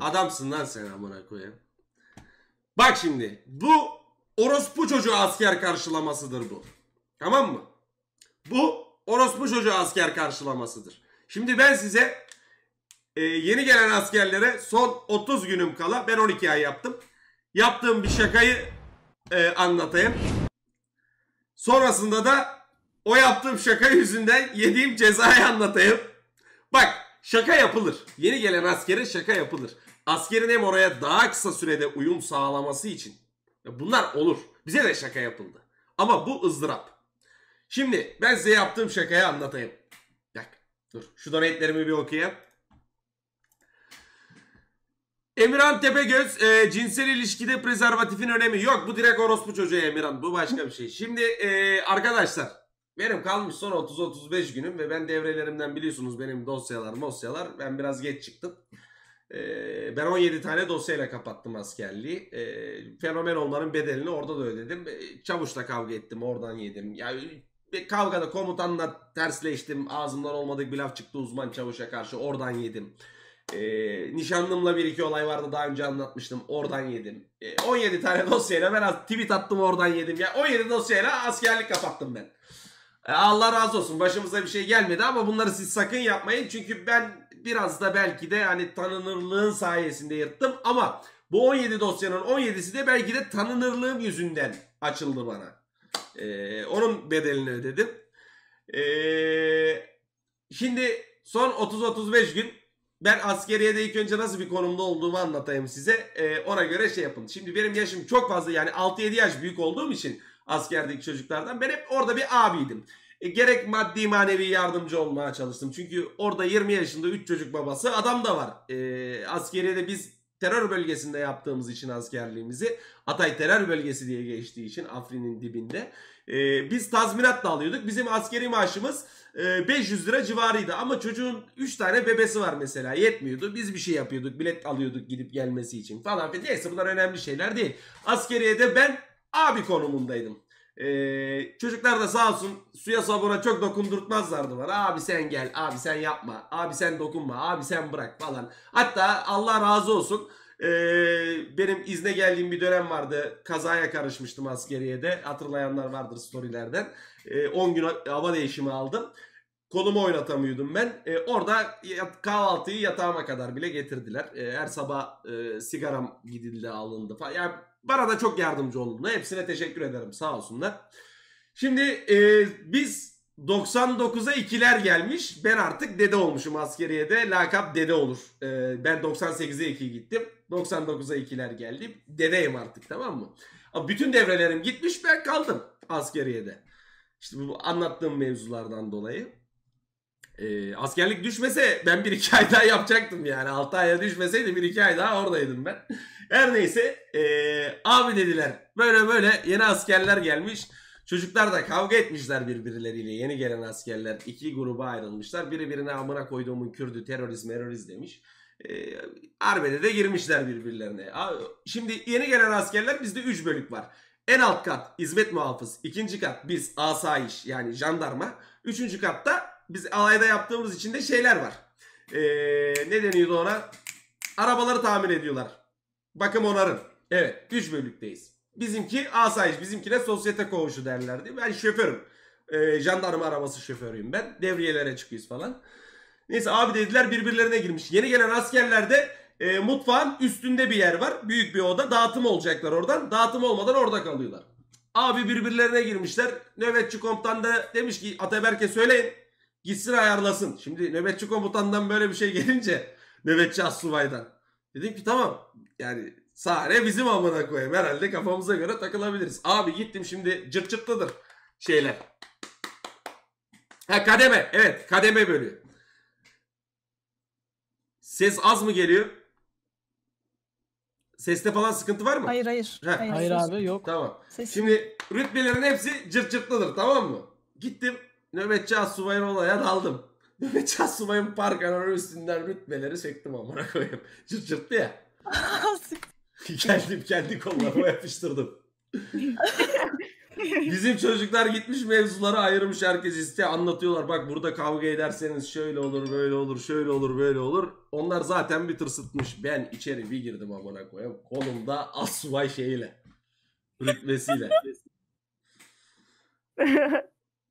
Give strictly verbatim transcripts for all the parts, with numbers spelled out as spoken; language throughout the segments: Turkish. Adamsın lan sen amına koyayım. Bak şimdi bu orospu çocuğu asker karşılamasıdır bu. Tamam mı? Bu orospu çocuğu asker karşılamasıdır. Şimdi ben size e, yeni gelen askerlere son otuz günüm kala, ben on iki ay yaptım. Yaptığım bir şakayı e, anlatayım. Sonrasında da o yaptığım şaka yüzünden yediğim cezayı anlatayım. Bak, şaka yapılır. Yeni gelen askere şaka yapılır. Askerin hem oraya daha kısa sürede uyum sağlaması için. Bunlar olur. Bize de şaka yapıldı. Ama bu ızdırap. Şimdi ben size yaptığım şakayı anlatayım. Bak, dur. Şu donate'lerimi bir okuyayım. Emirhan Tepegöz, e, cinsel ilişkide prezervatifin önemi yok. Bu direkt orospu çocuğu Emirhan. Bu başka bir şey. Şimdi e, arkadaşlar, benim kalmış son otuz otuz beş günüm ve ben devrelerimden biliyorsunuz benim dosyalar dosyalar. Ben biraz geç çıktım. E, ben on yedi tane dosyayla kapattım askerliği. E, fenomen olmanın bedelini orada da ödedim. E, çavuşla kavga ettim, oradan yedim. Yani kavgada komutanla tersleştim. Ağzımdan olmadık bir laf çıktı uzman çavuşa karşı. Oradan yedim. E, nişanlımla bir iki olay vardı, daha önce anlatmıştım, oradan yedim. E, on yedi tane dosyayla ben tweet attım, oradan yedim. Yani on yedi dosyayla askerlik kapattım ben. E, Allah razı olsun, başımıza bir şey gelmedi ama bunları siz sakın yapmayın. Çünkü ben biraz da belki de hani tanınırlığın sayesinde yırttım ama bu on yedi dosyanın on yedisi de belki de tanınırlığım yüzünden açıldı bana. E, onun bedelini ödedim. E, şimdi son otuz otuz beş gün ben askeriyede ilk önce nasıl bir konumda olduğumu anlatayım size. Ee, ona göre şey yapın. Şimdi benim yaşım çok fazla, yani altı yedi yaş büyük olduğum için askerdeki çocuklardan ben hep orada bir abiydim. E, gerek maddi manevi yardımcı olmaya çalıştım. Çünkü orada yirmi yaşında üç çocuk babası adam da var. E, askeriyede biz terör bölgesinde yaptığımız için askerliğimizi, Hatay terör bölgesi diye geçtiği için Afrin'in dibinde, e, biz tazminat da alıyorduk. Bizim askeri maaşımız beş yüz lira civarıydı ama çocuğun üç tane bebesi var mesela, yetmiyordu. Biz bir şey yapıyorduk, bilet alıyorduk gidip gelmesi için falan filan. Neyse, bunlar önemli şeyler değil. Askeriyede ben abi konumundaydım. Ee, çocuklar da sağ olsun suya sabuna çok dokundurtmazlardı bana. Abi sen gel, abi sen yapma, abi sen dokunma, abi sen bırak falan. Hatta Allah razı olsun, Ee, benim izne geldiğim bir dönem vardı. Kazaya karışmıştım askeriyede. Hatırlayanlar vardır storylerden. Ee, on gün hava değişimi aldım. Kolumu oynatamıyordum ben. Ee, orada kahvaltıyı yatağıma kadar bile getirdiler. Ee, her sabah e, sigaram gidildi, alındı falan. Yani bana da çok yardımcı oldular. Hepsine teşekkür ederim, sağ olsunlar. Şimdi e, biz doksan dokuza ikiler gelmiş. Ben artık dede olmuşum askeriyede. Lakap dede olur. Ee, ben doksan sekize iki gittim. doksan dokuza ikiler geldi. Dedeyim artık, tamam mı? Ama bütün devrelerim gitmiş, ben kaldım askeriyede. İşte bu anlattığım mevzulardan dolayı. Ee, askerlik düşmese ben bir iki ay daha yapacaktım yani. altı aya düşmeseydi bir iki ay daha oradaydım ben. Her neyse. Ee, abi dediler, böyle böyle yeni askerler gelmiş. Çocuklar da kavga etmişler birbirleriyle. Yeni gelen askerler iki gruba ayrılmışlar. Biri birine amına koyduğumun Kürdü, terörist merörist demiş. Ee, arbede de girmişler birbirlerine. Abi, şimdi yeni gelen askerler, bizde üç bölük var. En alt kat hizmet muhafız, ikinci kat biz asayiş yani jandarma, üçüncü katta biz alayda yaptığımız için de şeyler var. Ee, ne deniyordu ona? Arabaları tamir ediyorlar. Bakım onarım. Evet, üç bölükteyiz. Bizimki asayiş, bizimkine sosyete koğuşu derlerdi. Ben şoförüm. Ee, jandarma arabası şoförüyüm ben. Devriyelere çıkıyoruz falan. Neyse abi dediler, birbirlerine girmiş. Yeni gelen askerlerde e, mutfağın üstünde bir yer var. Büyük bir oda. Dağıtım olacaklar oradan. Dağıtım olmadan orada kalıyorlar. Abi birbirlerine girmişler. Nöbetçi komutan da demiş ki Ataberk'e söyleyin, gitsin ayarlasın. Şimdi nöbetçi komutandan böyle bir şey gelince, nöbetçi assubaydan, dedim ki tamam yani sahne bizim amına koyayım. Herhalde kafamıza göre takılabiliriz. Abi gittim, şimdi cırt cırtlıdır şeyler. Ha, kademe. Evet, kademe bölüyor. Ses az mı geliyor? Seste falan sıkıntı var mı? Hayır hayır. Ha. Hayır, hayır abi, yok. Tamam. Ses... Şimdi rütbelerin hepsi cırt cırtlıdır, tamam mı? Gittim nöbetçi astsubayın olaya daldım. Nöbetçi astsubayın parkanın üstünden rütbeleri çektim amına koyayım. Cırt cırtlı ya. Geldim kendi kollarıma yapıştırdım. Bizim çocuklar gitmiş mevzulara ayırmış, herkes iste anlatıyorlar. Bak burada kavga ederseniz şöyle olur, böyle olur, şöyle olur, böyle olur. Onlar zaten bir tırsıtmış. Ben içeri bir girdim amına koyayım. Kolumda asubay şeyle. Rütbesiyle.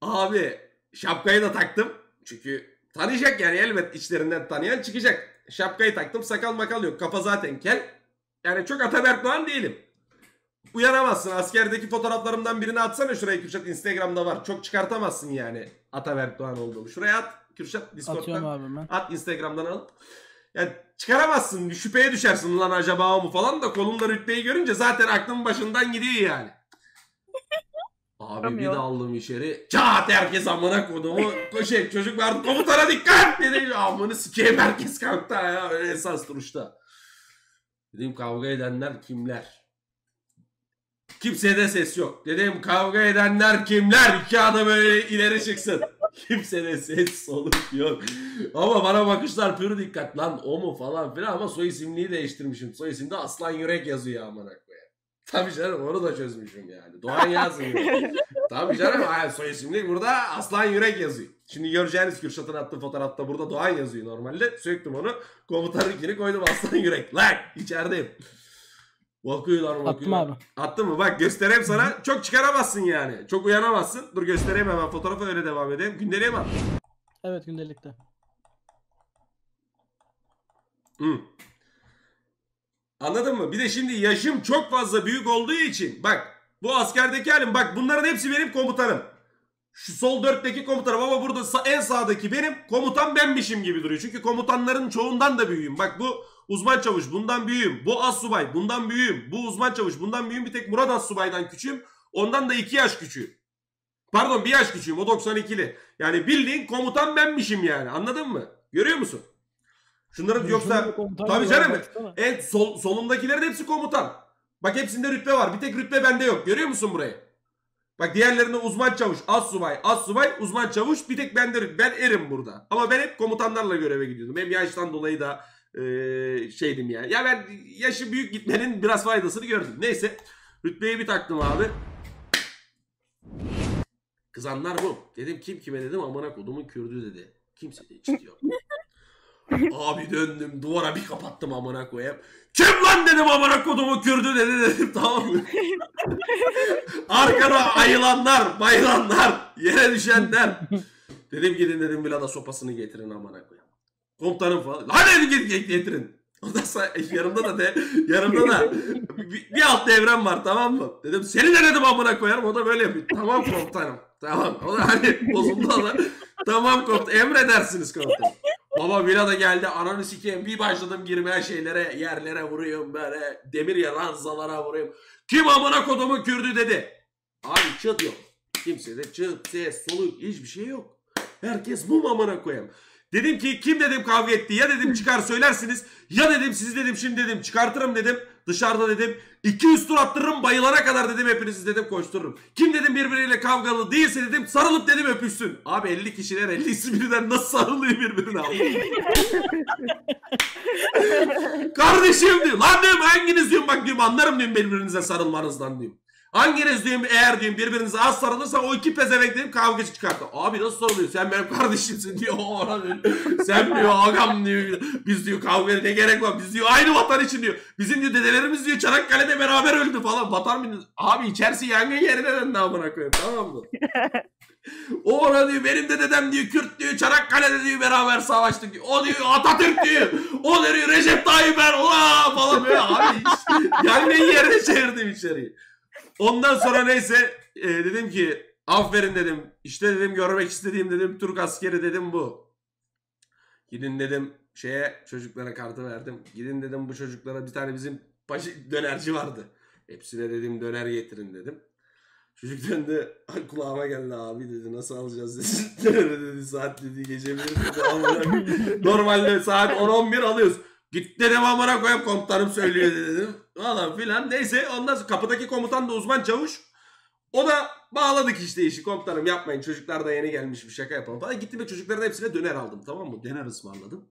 Abi şapkayı da taktım. Çünkü tanıyacak yani, elbet içlerinden tanıyan çıkacak. Şapkayı taktım, sakal makal yok. Kafa zaten kel. Yani çok Ataberk Doğan değilim. Uyanamazsın. Askerdeki fotoğraflarımdan birini atsana şuraya Kürşat. Instagram'da var. Çok çıkartamazsın yani Ataberk Doğan olduğunu. Şuraya at Kürşat, Discord'dan at, Instagram'dan al. Yani çıkaramazsın. Şüpheye düşersin, lan acaba o mu falan da, kolumda rütbeyi görünce zaten aklım başından gidiyor yani. Abi bir de aldım içeri. Çat, herkes amına kodumu. Şey, çocuk vardı. Komutana dikkat dedim. Amını sikeyim, herkes kalktı ya. Öyle esas duruşta. Dedim kavga edenler kimler? Kimseye de ses yok. Dedim kavga edenler kimler? İki adam böyle ileri çıksın. Kimseye de ses soluk yok. Ama bana bakışlar pür dikkat. Lan o mu falan filan, ama soy isimliği değiştirmişim. Soy isimde Aslan Yürek yazıyor amına koyayım. Tabii canım, onu da çözmüşüm yani. Doğan yazmıyor. Tabii canım, yani soy isimlik burada Aslan Yürek yazıyor. Şimdi göreceğiniz Kürşat'ın attığı fotoğrafta burada Doğan yazıyor normalde. Söktüm onu. Komutanın ikini koydum, Aslan Yürek. Lan içerideyim. Bakıyorlar, bakıyorlar. Attım abi. Attın mı? Bak göstereyim sana. Çok çıkaramazsın yani. Çok uyanamazsın. Dur göstereyim hemen fotoğrafı, öyle devam edeyim. Gündeliğe mi? Evet, gündelikte. Hmm. Anladın mı? Bir de şimdi yaşım çok fazla büyük olduğu için. Bak bu askerdeki halim. Bak bunların hepsi benim komutanım. Şu sol dörtteki komutanım, ama burada en sağdaki benim komutan benmişim gibi duruyor. Çünkü komutanların çoğundan da büyüğüm. Bak bu uzman çavuş, bundan büyüğüm. Bu assubay, bundan büyüğüm. Bu uzman çavuş, bundan büyüğüm. Bir tek Murat assubaydan küçüğüm. Ondan da iki yaş küçüğüm. Pardon, bir yaş küçüğüm. O doksan ikili. Yani bildiğin komutan benmişim yani. Anladın mı? Görüyor musun? Şunların yoksa... Tabii canım. En sol, solundakilerin hepsi komutan. Bak hepsinde rütbe var. Bir tek rütbe bende yok. Görüyor musun burayı? Bak diğerlerinde uzman çavuş, assubay, assubay, uzman çavuş, bir tek ben derim, ben erim burada. Ama ben hep komutanlarla göreve gidiyordum. Hem yaştan dolayı da e, şeydim yani. Ya ben yaşı büyük gitmenin biraz faydasını gördüm. Neyse, rütbeyi bir taktım abi. Kızanlar bu. Dedim kim kime dedim, amına kodumun Kürdü dedi. Kimse de hiç diyor. Abi döndüm duvara bir kapattım amına koyayım. Kim lan dedim, amına kodumu Kürdü dedi dedim, tamam mı? Arkana ayılanlar, bayılanlar, yere düşenler. Dedim gidin dedim, Bilal'a sopasını getirin amına koyayım. Komutanım falan. Hadi dedim gidin get, getirin. Ondan sonra yarımda da de, yarımda da bir, bir alt devrem var, tamam mı? Dedim seni de dedim amına koyarım, o da böyle yapıyor. Tamam komutanım, tamam. O da hani bozuldu ama. Tamam komutanım, emredersiniz komutanım. Baba Bila da geldi, ananı sikeyim, bir başladım girmeye şeylere, yerlere vuruyorum böyle, demir ya ranzalara vuruyorum. Kim amına kodumu Kürdü dedi. Abi çıt yok. Kimse de çıt, ses, soluk, hiçbir şey yok. Herkes mum amına koyayım. Dedim ki kim dedim kavga etti, ya dedim çıkar söylersiniz, ya dedim siz dedim şimdi dedim çıkartırım dedim. Dışarıda dedim iki yüz tur attırırım, bayılana kadar dedim hepinizi dedim koştururum. Kim dedim birbiriyle kavgalı değilse dedim sarılıp dedim öpüşsün. Abi elli kişiler elli birden nasıl sarılıyor birbirine abi. Kardeşim diyor lan diyorum, hanginiz diyorum bak diyorum anlarım diyorum birbirinize sarılmanızdan diyorum. Hanginiz diyorum eğer diyorum birbirinize az sarılırsa o iki pezevenk dedim kavga çıkarttı. Abi nasıl sarılıyor, sen benim kardeşimsin diyor. Sen diyor ağam diyor. Biz diyor kavgaya ne gerek var, biz diyor aynı vatan için diyor. Bizim diyor dedelerimiz diyor Çanakkale'de beraber öldü falan. Batar mı? Abi içerisi yangın yerine döndü amına koyayım, tamam mı? O ona diyor benim de dedem diyor Kürt diyor, Çanakkale'de diyor beraber savaştık diyor. O diyor Atatürk diyor. O diyor Recep Tayyip Erdoğan falan böyle. Abi yangın yerine çevirdim içeriği. Ondan sonra neyse e, dedim ki aferin dedim, işte dedim görmek istediğim dedim Türk askeri dedim bu. Gidin dedim şeye, çocuklara kartı verdim. Gidin dedim bu çocuklara, bir tane bizim paşi dönerci vardı. Hepsine dedim döner getirin dedim. Çocuk döndü kulağıma geldi, abi dedi nasıl alacağız dedi. Dedi saat dedi gece bir dedi. Normalde saat on on bir alıyoruz. Git dedim amına koyup komutanım söylüyor dedim. Valla filan. Neyse ondan sonra kapıdaki komutan da uzman çavuş. O da bağladık işte işi. Komutanım yapmayın, çocuklar da yeni gelmiş, bir şaka yapalım falan. Gittim ve çocukların hepsine döner aldım, tamam mı? Döner ısmarladım.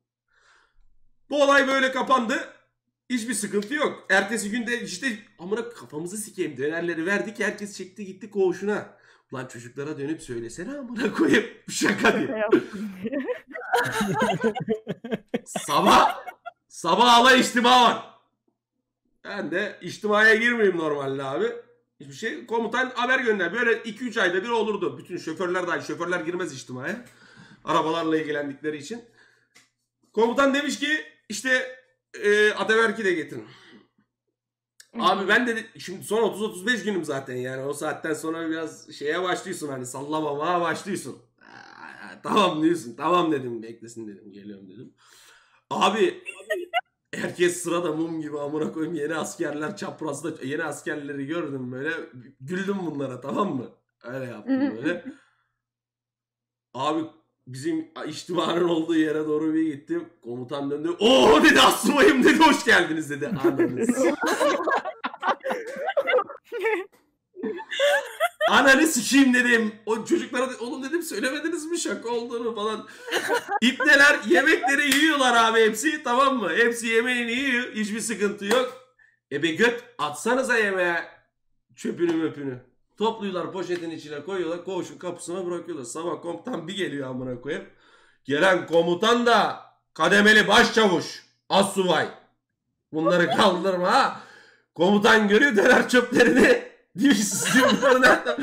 Bu olay böyle kapandı. Hiçbir sıkıntı yok. Ertesi günde işte amına kafamızı sikeyim dönerleri verdik. Herkes çekti gitti koğuşuna. Ulan çocuklara dönüp söylesene amına koyayım. Şaka diye. sabah sabah ala içtima var. Ben de içtimaya girmeyeyim normalde abi. Hiçbir şey. Komutan haber gönder. Böyle iki üç ayda bir olurdu. Bütün şoförler dahil. Şoförler girmez içtimaya. Arabalarla ilgilendikleri için. Komutan demiş ki işte e, Ataberk'i de getirin. Abi ben de şimdi son otuz otuz beş günüm zaten yani. O saatten sonra biraz şeye başlıyorsun hani sallamama başlıyorsun. Aa, tamam diyorsun. Tamam dedim. Beklesin dedim. Geliyorum dedim. Abi herkes sırada mum gibi amına koyayım yeni askerler çaprazda yeni askerleri gördüm böyle güldüm bunlara tamam mı? Öyle yaptım böyle. Abi bizim içtimanın olduğu yere doğru bir gittim. Komutan döndü. Oo dedi astsubayım dedi hoş geldiniz dedi. Ananız. Ananı sikeyim dedim. O çocuklara de, oğlum dedim söylemediniz mi şaka olduğunu falan. İpneler yemekleri yiyorlar abi hepsi tamam mı? Hepsi yemeğini yiyor. Hiçbir sıkıntı yok. Ebe göt atsanıza yemeğe çöpünü möpünü. Topluyorlar poşetin içine koyuyorlar. Koğuşun kapısına bırakıyorlar. Sabah komutan bir geliyor amına koyayım. Gelen komutan da kademeli başçavuş. Astsubay. Bunları kaldırma ha. Komutan görüyor döner çöplerini. Diyorsunuz bunları nereden?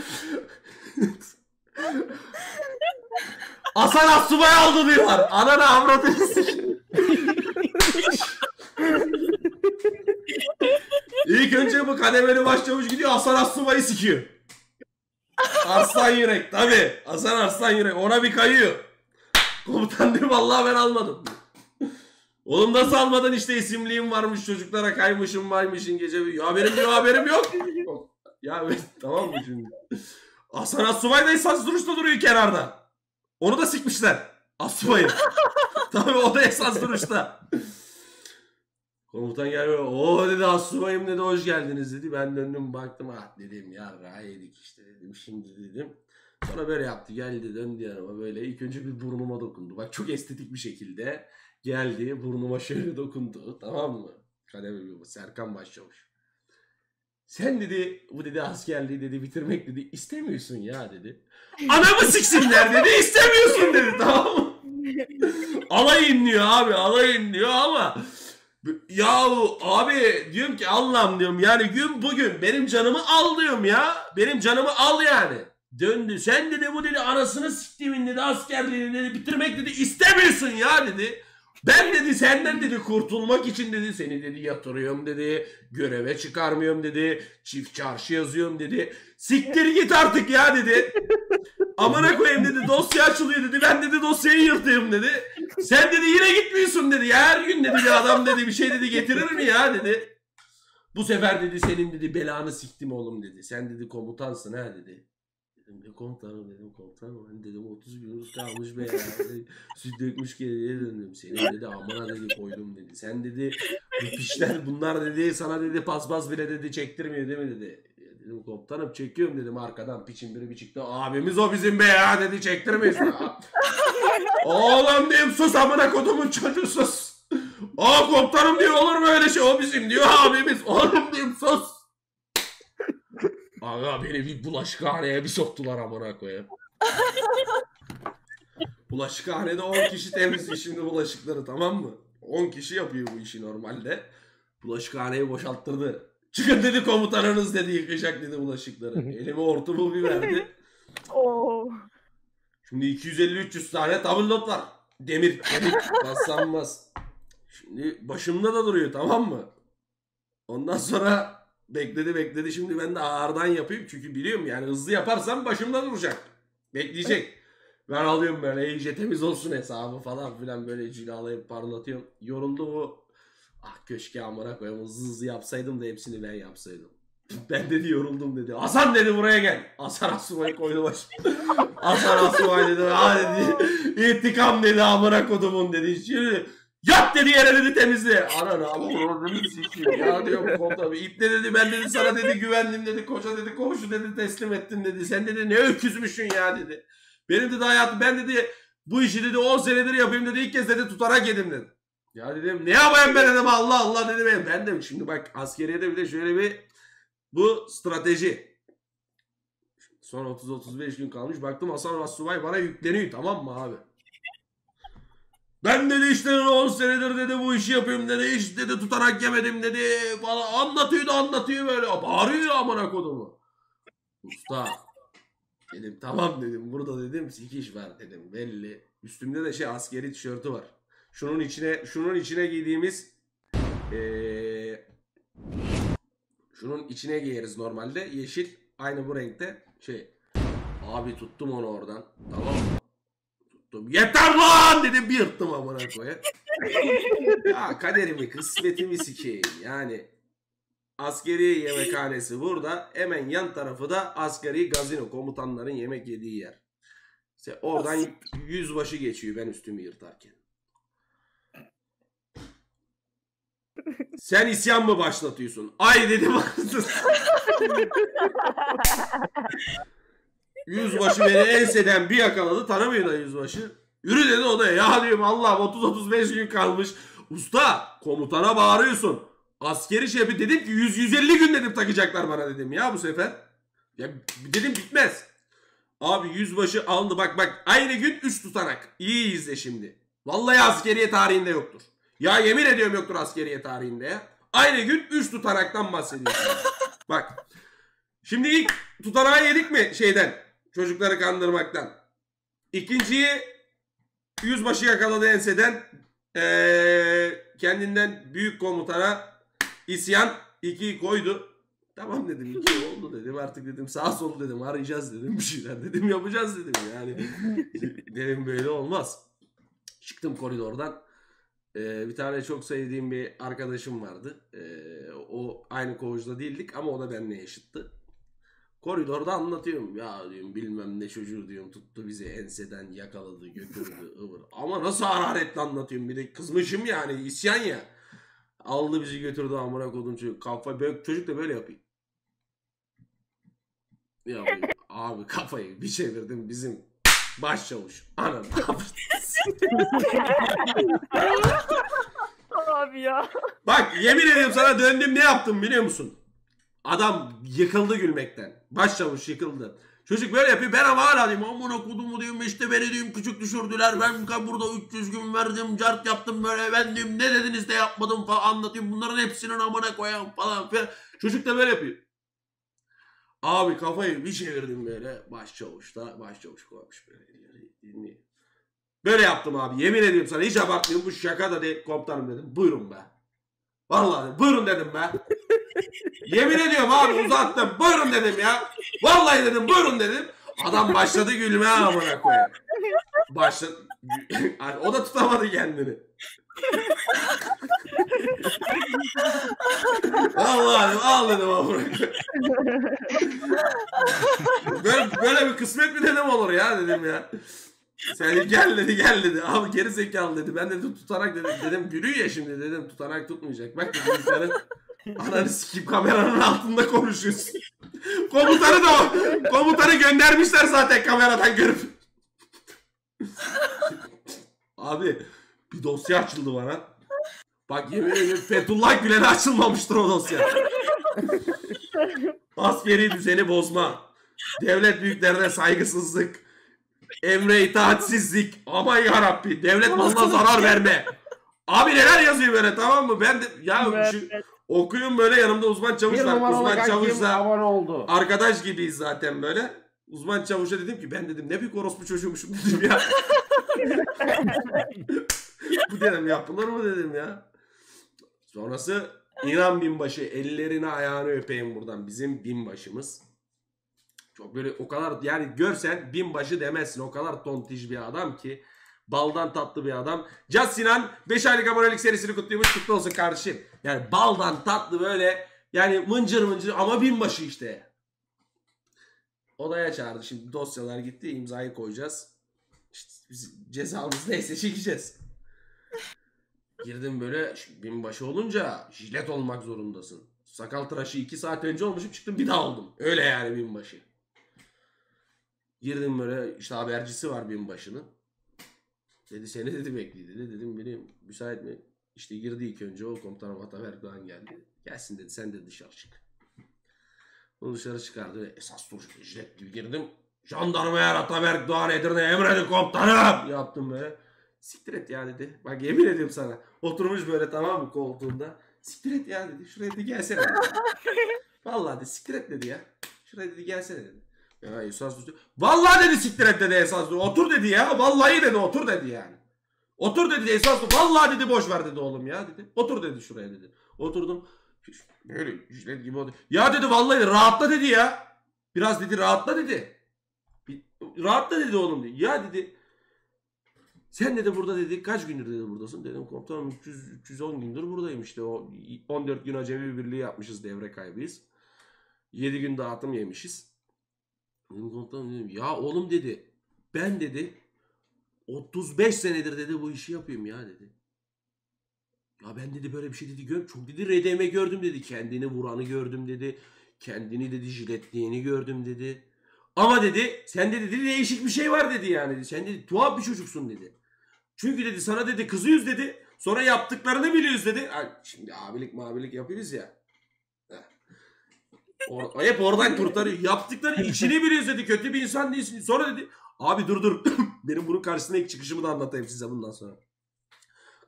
Hasan Astsubay aldı diyorlar. Ananı avradını sikeyim. İlk önce bu kademeli başlamış gidiyor. Hasan Astsubay'ı sikiyor. Arslan Yürek tabi. Hasan Arslan Yürek ona bir kayıyor. Komutan diyor vallahi ben almadım. Oğlum nasıl almadın işte isimliğim varmış çocuklara kaymışım varmışın gece bir. Ya benim bir haberim yok. Ya ben, tamam mı şimdi? Hasan Astsubay da esas duruşta duruyor kenarda. Onu da sikmişler. Astsubay'ı. Tabii o da esas duruşta. Komutan gelmiyor. Oo dedi astsubayım dedi hoş geldiniz dedi. Ben döndüm baktım ah dedim ya rayedik işte dedim şimdi dedim. Sonra böyle yaptı geldi döndü yanıma böyle ilk önce bir burnuma dokundu. Bak çok estetik bir şekilde geldi burnuma şöyle dokundu tamam mı? Kademeli Serkan başlamış. Sen dedi bu dedi askerliği dedi bitirmek dedi istemiyorsun ya dedi. Anamı siksinler dedi istemiyorsun dedi tamam mı? Alay inliyor abi alay inliyor ama... Yahu abi diyorum ki Allah'ım diyorum yani gün bugün benim canımı al diyorum ya. Benim canımı al yani. Döndü sen dedi bu dedi anasını siktimin dedi askerliğini dedi bitirmek dedi istemiyorsun ya dedi. Ben dedi senden dedi kurtulmak için dedi seni dedi yatırıyorum dedi. Göreve çıkarmıyorum dedi. Çift çarşı yazıyorum dedi. Siktir git artık ya dedi. Amına koyayım dedi dosya açılıyor dedi. Ben dedi dosyayı yırtıyorum dedi. Sen dedi yine gitmiyorsun dedi. Ya her gün dedi bir adam dedi bir şey dedi getirir mi ya dedi. Bu sefer dedi senin dedi belanı siktim oğlum dedi. Sen dedi komutansın ha dedi. Dedim komutanım dedim komutanım hani dedim otuz gün kalmış be ya. Süt dökmüş geriye döndüm seni dedi amına dedi koydum dedi. Sen dedi bu pişler bunlar dedi sana dedi paspas bile dedi çektirmiyor değil mi dedi. Dedim komutanım çekiyorum dedim arkadan piçin biri bir çıktı. Abimiz o bizim be ya dedi çektirmesin. Oğlum dedim sus amına kodumun çocuğu sus. Aa komutanım diyor olur mu öyle şey o bizim diyor abimiz. Oğlum dedim sus. Aga beni bir bulaşıkhaneye bir soktular amına koyayım. Bulaşıkhanede on kişi temizliyor şimdi bulaşıkları tamam mı? on kişi yapıyor bu işi normalde. Bulaşıkhaneyi boşalttırdı. Çıkın dedi komutanınız dedi yıkayacak dedi bulaşıkları. Elime hortumu bir verdi. Şimdi iki yüz elli üç yüz tane tabellot var. Demir, demir, paslanmaz. Şimdi başımda da duruyor tamam mı? Ondan sonra... Bekledi bekledi şimdi ben de ağırdan yapayım çünkü biliyorum yani hızlı yaparsam başımda duracak. Bekleyecek. Ben alıyorum böyle iyice temiz olsun hesabı falan filan böyle cilalayıp parlatıyorum. Yoruldu bu. Ah köşke amına koyayım hızlı hızlı yapsaydım da hepsini ben yapsaydım. Ben dedi yoruldum dedi. Hasan dedi buraya gel. Hasan Assubay'ı koydu başıma. Hasan Astsubay dedi. Ha dedi. İntikam dedi amına kodumun dedi. Şimdi... Yat dedi yerleri temizle. Ana abi orada sikiyim ya diyorum komutanım. İpne dedi ben dedi sana dedi güvendim dedi. Koca dedi komşu dedi teslim ettim dedi. Sen dedi ne öküzmüşsün ya dedi. Benim dedi hayatım ben dedi bu işi dedi on senedir yapayım dedi. İlk kez dedi tutarak yedim dedi. Ya dedim ne yapayım ben dedim, Allah Allah dedim ben. Ben dedim şimdi bak askeriyede bile şöyle bir bu strateji. Sonra otuz otuz beş gün kalmış, baktım Hasan Assubay bana yükleniyor, tamam mı abi? Ben dedi işte on senedir dedi bu işi yapıyorum dedi, hiç dedi tutarak yemedim dedi, bana anlatıyor da anlatıyor böyle, bağırıyor amına kodumu. Usta dedim tamam dedim, burada dedim sikiş var dedim belli. Üstümde de şey askeri tişörtü var. Şunun içine şunun içine giydiğimiz ee, şunun içine giyeriz normalde, yeşil aynı bu renkte şey. Abi tuttum onu oradan, tamam mı? Tuttum. Yeter lan dedim, bir yırttım amına koyayım. Ya kaderimi kısmetimi sikeyim yani. Askeri yemekhanesi burada, hemen yan tarafı da askeri gazino, komutanların yemek yediği yer. İşte oradan yüzbaşı geçiyor ben üstümü yırtarken. Sen isyan mı başlatıyorsun? Ay dedim. Yüzbaşı beni enseden bir yakaladı, tanımıyor da yüzbaşı. Yürü dedi odaya. Ya diyorum Allah'ım otuz otuz beş gün kalmış. Usta komutana bağırıyorsun. Askeri şefi dedim ki yüz yüz elli gün dedim takacaklar bana dedim ya bu sefer. Ya dedim bitmez. Abi yüzbaşı alındı bak bak aynı gün üç tutanak. İyi izle şimdi. Vallahi askeriye tarihinde yoktur. Ya yemin ediyorum yoktur askeriye tarihinde ya. Aynı gün üç tutanaktan bahsediyorsun. Bak. Şimdi ilk tutanağı yedik mi şeyden? Çocukları kandırmaktan. İkinciyi yüzbaşı yakaladı enseden. Ee, kendinden büyük komutana isyan. ikiyi koydu. Tamam dedim. iki oldu dedim. Artık dedim sağ sol dedim. Arayacağız dedim. Bir şeyler dedim. Yapacağız dedim. Yani dedim böyle olmaz. Çıktım koridordan. Ee, bir tane çok sevdiğim bir arkadaşım vardı. Ee, o aynı koğuşta değildik ama o da benimle eşitti. Koridorda anlatıyorum. Ya diyorum bilmem ne çocuğu diyorum tuttu bizi enseden yakaladı götürdü ıvır. Ama nasıl hararetle anlatıyorum, bir de kızmışım yani isyan ya. Aldı bizi götürdü amına kodum çocuk. Kafa böyle, çocuk da böyle yapayım. Ya abi kafayı bir çevirdim bizim. Başçavuş. Anam. Abi ya. Bak yemin ediyorum sana döndüm ne yaptım biliyor musun? Adam yıkıldı gülmekten. Başçavuş yıkıldı. Çocuk böyle yapıyor. Ben ama hala diyorum. Amına kodumu diyorum işte beni diyorum küçük düşürdüler. Ben burada üç yüz gün verdim. Cart yaptım böyle. Ben diyorum ne dediniz de yapmadım falan anlatıyorum. Bunların hepsinin amına koyayım falan filan. Çocuk da böyle yapıyor. Abi kafayı bir çevirdim böyle. Başçavuşta başçavuş koymuş böyle. Böyle yaptım abi. Yemin ediyorum sana hiç abartmıyorum. Bu şaka da değil komutanım dedim. Buyurun be. Vallahi buyurun dedim be. Yemin ediyorum abi uzattım. Buyurun dedim ya. Vallahi dedim buyurun dedim. Adam başladı gülme amına koyayım. Başladı. O da tutamadı kendini. Allah'ım ağladım amına koyayım. böyle, böyle bir kısmet mi dedim olur ya dedim ya. Sen gel dedi gel dedi. Abi geri zekalı dedi. Ben dedim tutarak dedim. Dedim gülüyor ya şimdi dedim tutarak tutmayacak. Bak dedim senin ananı sikip kameranın altında konuşuyorsun. Komutanı da o. Komutanı göndermişler zaten kameradan görüp. Abi bir dosya açıldı bana. Bak yemin ediyorum Fethullah Gülen'e açılmamıştır o dosya. Askeri düzeni bozma, devlet büyüklerine saygısızlık, emre itaatsizlik, aman yarabbi devlet malına zarar verme. Abi neler yazıyor böyle, tamam mı? Ben de ya şu, okuyun böyle, yanımda uzman çavuşlar, uzman çavuşlar arkadaş gibiyiz zaten böyle. Uzman çavuşa dedim ki ben dedim ne büyük orospu çocuğumuşum dedim ya. Bu dedim yapılır mı dedim ya. Sonrası İran binbaşı, ellerini ayağını öpeyim buradan bizim binbaşımız. Çok böyle o kadar yani görsen binbaşı demezsin, o kadar tontiş bir adam ki, baldan tatlı bir adam. Just Sinan beş aylık abonelik serisini kutluyormuş, kutlu olsun kardeşim. Yani baldan tatlı böyle yani mıncır mıncır ama binbaşı işte. Odaya çağırdı, şimdi dosyalar gitti, imzayı koyacağız. İşte biz cezamız neyse çekeceğiz. Girdim böyle, binbaşı olunca jilet olmak zorundasın. Sakal tıraşı iki saat önce olmuşum, çıktım bir daha oldum. Öyle yani binbaşı. Girdim böyle, işte habercisi var binbaşının. Dedi seni dedi bekliydi. Dedim benim müsait mi? İşte girdi ilk önce o komutanım Ataberk Doğan geldi. Gelsin dedi, sen de dışarı çık. Onu dışarı çıkardı ve esas suçlu jilet gibi girdim. Jandarmaya Ataberk Doğan Edirne emredin komutanım yaptım böyle. Siktir et ya dedi. Bak yemin ediyorum sana. Oturmuş böyle, tamam mı, koltuğunda. Siktir et ya dedi. Şuraya dedi gelsene. Vallahi dedi siktir et dedi ya. Şuraya dedi gelsene dedi. Ya esas suçlu. Vallahi dedi siktir et dedi esas suçlu. Otur dedi ya. Vallahi dedi otur dedi yani. Otur dedi esas suçlu. Vallahi dedi boş ver dedi oğlum ya dedi. Otur dedi şuraya dedi. Oturdum. Böyle jilet gibi oldu. Ya dedi vallahi dedi, rahatla dedi ya. Biraz dedi rahatla dedi. Bir, rahatla dedi oğlum dedi. Ya dedi. Sen dedi burada dedi kaç gündür dedi buradasın dedim. Komutanım üç yüz on gündür buradayım işte. O on dört gün acemi birliği yapmışız, devre kaybıyız. yedi gün dağıtım yemişiz. Benim komutanım dedim ya oğlum dedi. Ben dedi otuz beş senedir dedi bu işi yapayım ya dedi. Ya ben dedi böyle bir şey dedi gördüm. Çok dedi R D M gördüm dedi. Kendini vuranı gördüm dedi. Kendini dedi jiletliğini gördüm dedi. Ama dedi sen dedi değişik bir şey var dedi yani. Dedi. Sen dedi tuhaf bir çocuksun dedi. Çünkü dedi sana dedi kızıyoruz dedi. Sonra yaptıklarını biliyoruz dedi. Şimdi abilik mabilik yapıyoruz ya. Or hep oradan kurtarıyor. Yaptıkları içini biliyoruz dedi. Kötü bir insan değilsin. Sonra dedi abi dur dur. Benim bunun karşısına ilk çıkışımı da anlatayım size bundan sonra.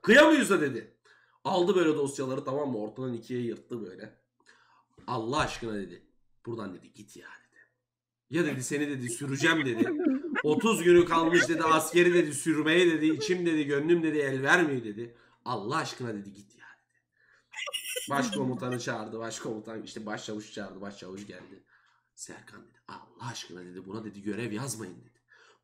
Kıyamıyoruz da dedi. Aldı böyle dosyaları, tamam mı, ortadan ikiye yırttı böyle. Allah aşkına dedi. Buradan dedi git ya dedi. Ya dedi seni dedi süreceğim dedi. otuz günü kalmış dedi askeri dedi sürmeye dedi. İçim dedi gönlüm dedi el vermiyor dedi. Allah aşkına dedi git ya dedi. Başkomutanı çağırdı. Başkomutan işte başçavuş çağırdı. Başçavuş geldi. Serkan dedi Allah aşkına dedi buna dedi görev yazmayın dedi.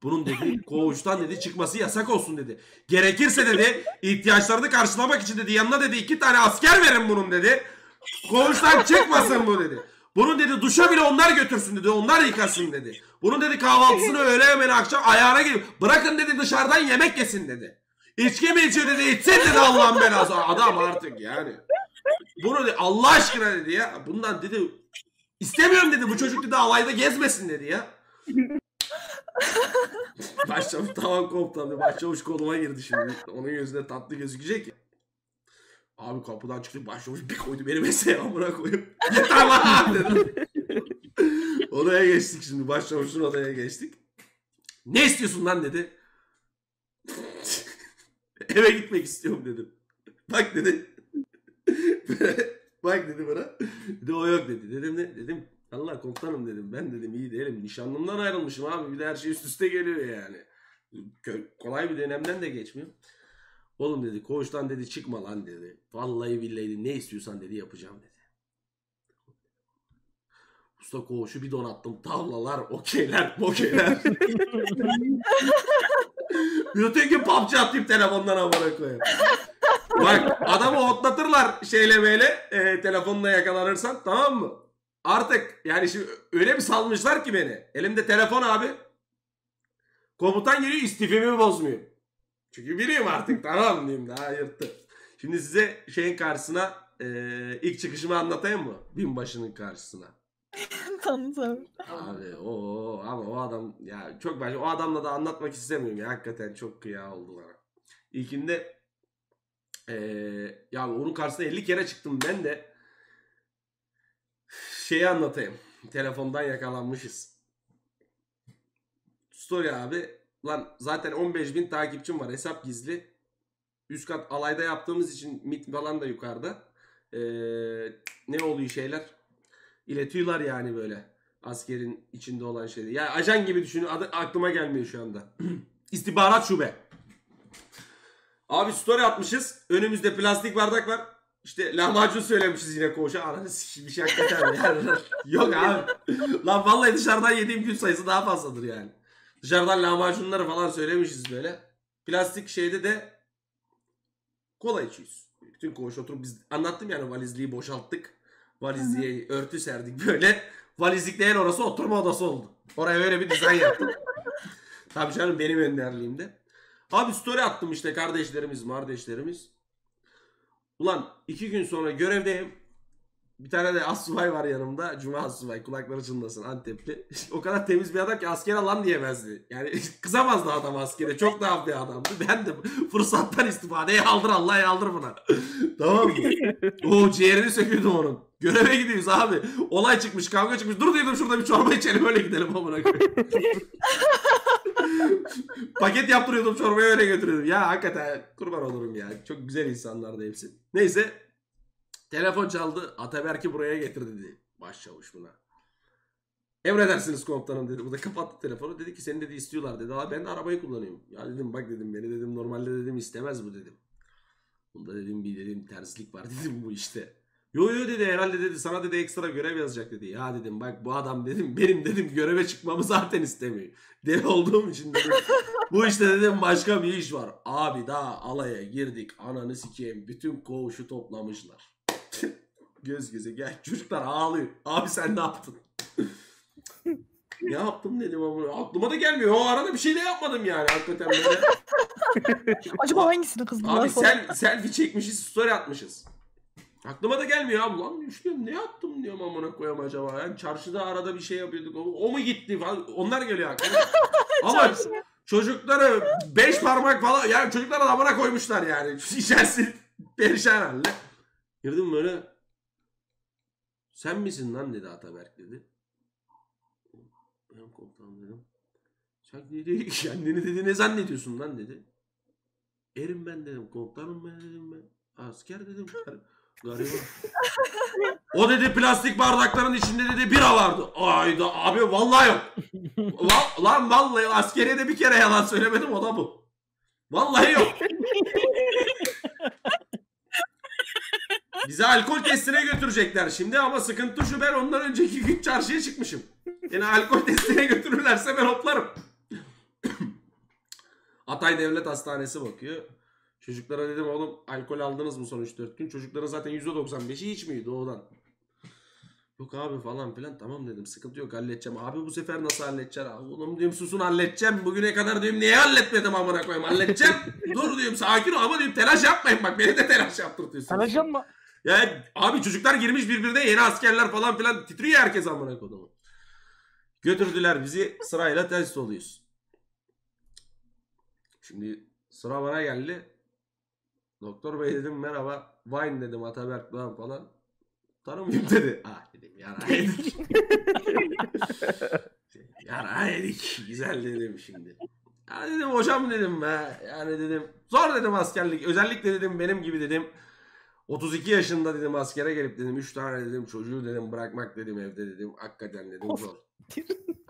Bunun dedi koğuştan dedi çıkması yasak olsun dedi. Gerekirse dedi ihtiyaçlarını karşılamak için dedi yanına dedi iki tane asker verin bunun dedi. Koğuştan çıkmasın bu dedi. Bunun dedi duşa bile onlar götürsün dedi. Onlar yıkasın dedi. Bunun dedi kahvaltısını öğle yemeğini akşam ayağına gelip bırakın dedi dışarıdan yemek yesin dedi. İçki mi içiyor dedi içsin dedi Allah'ın belası. Adam artık yani. Bunu dedi Allah aşkına dedi ya. Bundan dedi istemiyorum dedi bu çocuk dedi alayda gezmesin dedi ya. Başçavuş tamam komutanım. Başçavuş koluma girdi şimdi. Onun yüzüne tatlı gözükecek ya. Abi kapıdan çıktı başçavuş bir koydu beni mesela amına koyup. Tamam abi dedim. Odaya geçtik şimdi. Başçavuşun odaya geçtik. Ne istiyorsun lan dedi. Eve gitmek istiyorum dedim. Bak dedi. Bak dedi bana. De o yok dedi. Dedim ne? Dedim. Allah komutanım dedim ben dedim iyi değilim, nişanlımdan ayrılmışım abi, bir de her şey üst üste geliyor yani. Kolay bir dönemden de geçmiyor. Oğlum dedi koğuştan dedi çıkma lan dedi. Vallahi billahi ne istiyorsan dedi yapacağım dedi. Usta koğuşu bir donattım, tavlalar, okeyler, okeyler. Öteki P U B G atayım telefondan amına koyayım. Bak adamı otlatırlar şeyle böyle e, telefonla yakalanırsan, tamam mı? Artık yani şimdi öyle bir salmışlar ki beni. Elimde telefon abi. Komutan geliyor istifimi bozmuyor. Çünkü biliyorum artık tamam diyeyim daha yırttı. Şimdi size şeyin karşısına e, ilk çıkışımı anlatayım mı? Binbaşının karşısına. Tamam tamam. Abi o ama o adam ya çok başka, o adamla da anlatmak istemiyorum ya. Hakikaten çok kıya oldular. İlkinde e, ya onun karşısına elli kere çıktım ben de. Şeyi anlatayım. Telefondan yakalanmışız. Story abi. Lan zaten on beş bin takipçim var. Hesap gizli. Üst kat alayda yaptığımız için mit falan da yukarıda. Ee, ne oluyor şeyler? İletiyorlar yani böyle. Askerin içinde olan şeyleri. Ya ajan gibi düşünün. Adı aklıma gelmiyor şu anda. İstihbarat şube. Abi story atmışız. Önümüzde plastik bardak var. İşte lahmacun söylemişiz yine koğuşa. Ananı sikilmiş hakikaten yani. Yok abi. Lan vallahi dışarıdan yediğim gün sayısı daha fazladır yani. Dışarıdan lahmacunları falan söylemişiz böyle. Plastik şeyde de kola içiyoruz. Bütün koğuş oturup biz anlattım yani valizliği boşalttık. Valizliğe örtü serdik böyle. Valizlik değil orası, oturma odası oldu. Oraya böyle bir dizayn yaptım. Tabii canım benim önderliğimde. Abi story attım işte kardeşlerimiz, kardeşlerimiz. Ulan iki gün sonra görevdeyim. Bir tane de assubay var yanımda. Cuma assubay, kulakları çınlasın, Antepli. O kadar temiz bir adam ki askere lan diyemezdi. Yani kızamazdı adam askere. Çok naif bir adamdı. Ben de fırsattan istifadeye aldır, Allah'a aldır buna. Tamam mı? Oo, ciğerini söküyordum onun. Göreve gidiyoruz abi. Olay çıkmış, kavga çıkmış. Dur dedim, şurada bir çorba içelim öyle gidelim amına koyayım. Paket yaptırıyordum, çorbayı öyle götürüyordum. Ya hakikaten kurban olurum ya. Çok güzel insanlardı hepsi. Neyse. Telefon çaldı. Ataberk'i buraya getir dedi. Başçavuş buna. Emredersiniz komutanım dedi. Bu da kapattı telefonu. Dedi ki seni dedi istiyorlar dedi. Aa, ben de arabayı kullanıyorum. Ya dedim bak dedim beni dedim normalde dedim istemez bu dedim. Bunda dedim bir dedim terslik var dedim bu işte. Yo yo dedi herhalde dedi sana dedi ekstra görev yazacak dedi. Ya dedim bak bu adam dedim benim dedim göreve çıkmamı zaten istemiyor. Deli olduğum için dedim. Bu işte dedim başka bir iş var. Abi daha alaya girdik. Ananı sikeyim. Bütün koğuşu toplamışlar. Göz göze gel. Çocuklar ağlıyor. Abi sen ne yaptın? Ne yaptım dedim ama aklıma da gelmiyor. O arada bir şey de yapmadım yani. Hakikaten böyle. Acaba hangisini kızdım? Abi sel, selfie çekmişiz, story atmışız. Aklıma da gelmiyor abi. Lan düşünüyorum ne yaptım diyorum amına koyayım acaba. Yani çarşıda arada bir şey yapıyorduk. O, o mu gitti falan. Onlar geliyor aklıma. Ama çocukları beş parmak falan. Yani çocuklara da amına koymuşlar yani. İçerisi perişan halde. Girdim böyle. Sen misin lan dedi Ataberk dedi. Ben komutanım dedim. Sen dedi kendini dedi ne zannediyorsun lan dedi. Erim ben dedim komutanım ben dedim ben. Asker dedim. Gariban. O dedi plastik bardakların içinde dedi bira vardı. Ayda abi vallahi yok. Va lan vallahi askeriye de bir kere yalan söylemedim o da bu. Vallahi yok. Bizi alkol testine götürecekler şimdi ama sıkıntı şu ben ondan önceki gün çarşıya çıkmışım. Yani alkol testine götürürlerse ben hoplarım. Hatay Devlet Hastanesi bakıyor. Çocuklara dedim oğlum alkol aldınız mı son üç dört gün? Çocukların zaten yüzde doksan beşi içmiyor doğudan. Yok abi falan filan tamam dedim sıkıntı yok halledeceğim. Abi bu sefer nasıl halledeceğim abi? Oğlum diyorum susun halledeceğim. Bugüne kadar diyorum niye halletmedim amına koyayım halledeceğim. Dur diyorum sakin ol ama diyorum telaş yapmayın bak beni de telaş yaptırtıyorsun. Telaş yapma. Ya abi çocuklar girmiş birbirine yeni askerler falan filan titriyor herkes amına kodumu. Götürdüler bizi sırayla test oluyoruz. Şimdi sıra bana geldi. Doktor bey dedim merhaba. Wine dedim Ataberk Doğan falan. Tanımıyorum dedi. Ah dedim yara yedik. Yara yedik. Güzel dedim şimdi. Ya dedim hocam dedim be. Yani dedim zor dedim askerlik. Özellikle dedim benim gibi dedim. otuz iki yaşında dedim askere gelip dedim üç tane dedim çocuğu dedim bırakmak dedim evde dedim hakikaten dedim zor.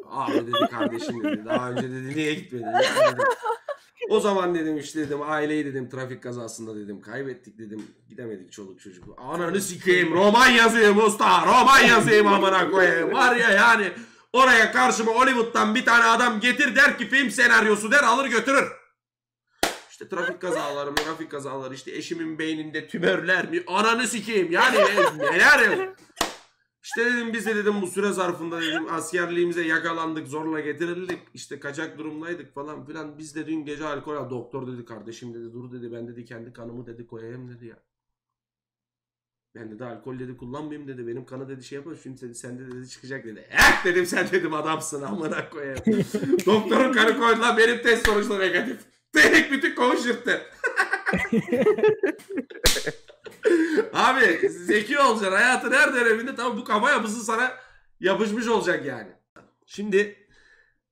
Abi dedi kardeşim dedi daha önce dedi niye gitmedi yani dedim. O zaman dedim işte dedim aileyi dedim trafik kazasında dedim kaybettik dedim gidemedik çoluk çocuk. Ananı sikeyim roman yazayım usta roman yazayım amına koyayım var ya yani oraya karşıma Hollywood'dan bir tane adam getir der ki film senaryosu der alır götürür. İşte trafik kazaları, trafik kazaları, işte eşimin beyninde tümörler mi? Ananı sikeyim yani neler? İşte dedim biz de dedim bu süre zarfında dedim askerliğimize yakalandık, zorla getirildik, işte kaçak durumdaydık falan filan. Biz de dün gece alkol aldık. Doktor dedi kardeşim dedi dur dedi ben dedi kendi kanımı dedi koyayım dedi ya. Ben dedi alkol dedi kullanmayayım dedi benim kanı dedi şey yapar şimdi dedi sende dedi çıkacak dedi. Eh dedim sen dedim adamsın amına koyayım. Doktorun kanı koydu lan benim test sonuçları negatif. Direkt bütün koğuş yırttı. Abi zeki olacaksın. Hayatın her döneminde tamam bu kafa yapısı sana yapışmış olacak yani. Şimdi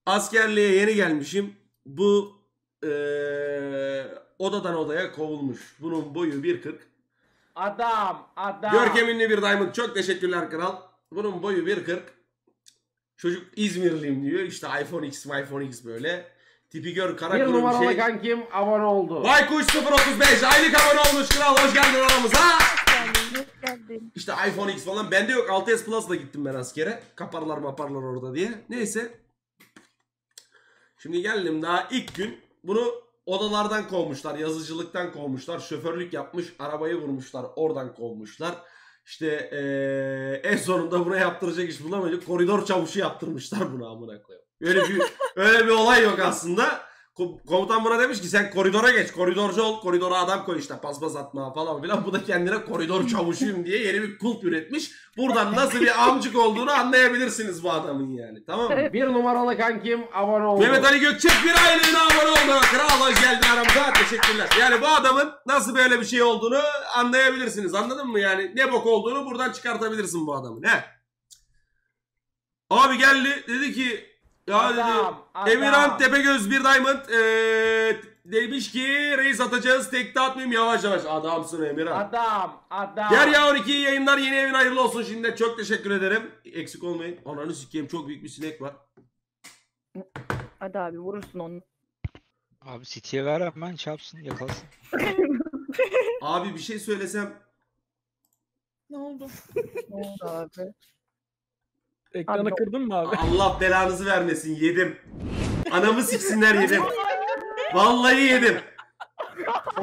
askerliğe yeni gelmişim. Bu ee, odadan odaya kovulmuş. Bunun boyu bir kırk. Adam adam. Görkemli bir diamond. Çok teşekkürler kral. Bunun boyu bir kırk. Çocuk İzmirliyim diyor. İşte iPhone X, iPhone X böyle. Tipi gör kara kurum bir numaralı şey. Kankim abone oldu. Baykuş sıfır otuz beş aylık abone olmuş kral hoş geldin aramıza. Hoş geldin, hoş geldin. İşte iPhone X falan bende yok altı S Plus'la gittim ben askere. Kaparlar maparlar orada diye. Neyse. Şimdi geldim daha ilk gün bunu odalardan kovmuşlar. Yazıcılıktan kovmuşlar. Şoförlük yapmış. Arabayı vurmuşlar. Oradan kovmuşlar. İşte ee, en sonunda buna yaptıracak iş bulamayacak. Koridor çavuşu yaptırmışlar bunu amına koyayım. Öyle bir, öyle bir olay yok aslında. Komutan buna demiş ki sen koridora geç, koridorcu ol, koridora adam koy işte paspas atma falan filan. Bu da kendine koridor çavuşuyum diye yeni bir kulp üretmiş. Buradan nasıl bir amcık olduğunu anlayabilirsiniz bu adamın yani, tamam mı? Bir numaralı kankim abone oldu. Mehmet Ali Gökçek bir aylığına abone oldu. Kral hoş geldin aramıza, teşekkürler. Yani bu adamın nasıl böyle bir şey olduğunu anlayabilirsiniz, anladın mı yani? Ne bok olduğunu buradan çıkartabilirsin bu adamın, he? Abi geldi dedi ki... Ya adam, dedi, Emirhan Tepegöz bir Diamond ee, demiş ki reis atacağız, tekte atmayayım yavaş yavaş. Adamsın Emirhan. Adam adam. Yer ya on iki yayınlar, yeni evin hayırlı olsun şimdi. Çok teşekkür ederim. Eksik olmayın. Ananı sikeyim, çok büyük bir sinek var. Hadi abi vurursun onu. Abi City'ye ver hemen, çarpsın yakalasın. Abi bir şey söylesem. Ne oldu? Ne oldu abi? Ekranı abi, kırdın mı abi? Allah belanızı vermesin, yedim. Anamı siksinler, yedim. Vallahi yedim.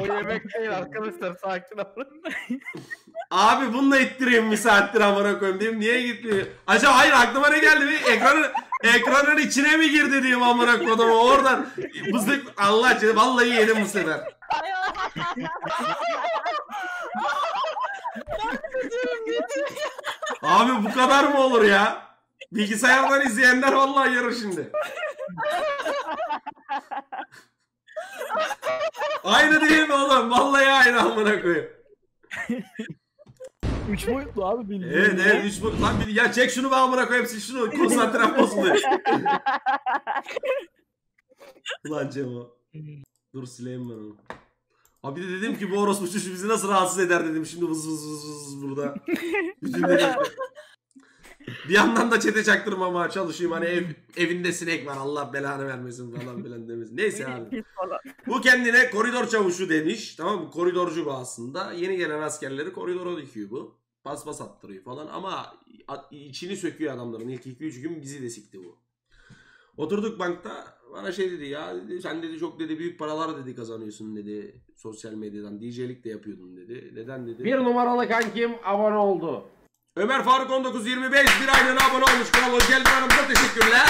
O yemek değil arkadaşlar, sakin olun. Abi bununla ittireyim bir saattir amına koyayım diyeyim, niye gitmiyor? Acaba hayır aklıma ne geldi? Ekranın, ekranın içine mi girdi diyeyim amına koyduğuma, oradan mızlık. Allah aşkına vallahi yedim bu sefer. Abi bu kadar mı olur ya? Bilgisayardan izleyenler vallahi yarır şimdi. Aynı değil mi oğlum? Vallahi aynı amına koyayım. üç boyutlu abi bildiğin. Evet evet üç boyutlu. Lan bir ya çek şunu be amına koyayım, siz şunu konsantre bozuluyor. Ulan Cemo. Dur sileyim ben onu. Abi de dedim ki bu orospu çocuğu bizi nasıl rahatsız eder dedim. Şimdi vız vız vız vız burada. Bütün bir yandan da çete çaktırmama çalışayım, hani ev, evinde sinek var Allah belanı vermesin falan filan demesin. Neyse abi. Bu kendine koridor çavuşu demiş, tamam mı? Koridorcu bu aslında. Yeni gelen askerleri koridora dikiyor bu. Pas pas attırıyor falan ama içini söküyor adamların. İlk iki üç gün bizi de sikti bu. Oturduk bankta, bana şey dedi ya, dedi, sen dedi çok dedi büyük paralar dedi kazanıyorsun dedi sosyal medyadan, D J'lik de yapıyordun dedi. Neden dedi? Bir numaralı kankim abone oldu. Ömer Faruk on dokuz yirmi beş bir aylığına abone olmuş. Kral hoş geldin aramıza, teşekkürler.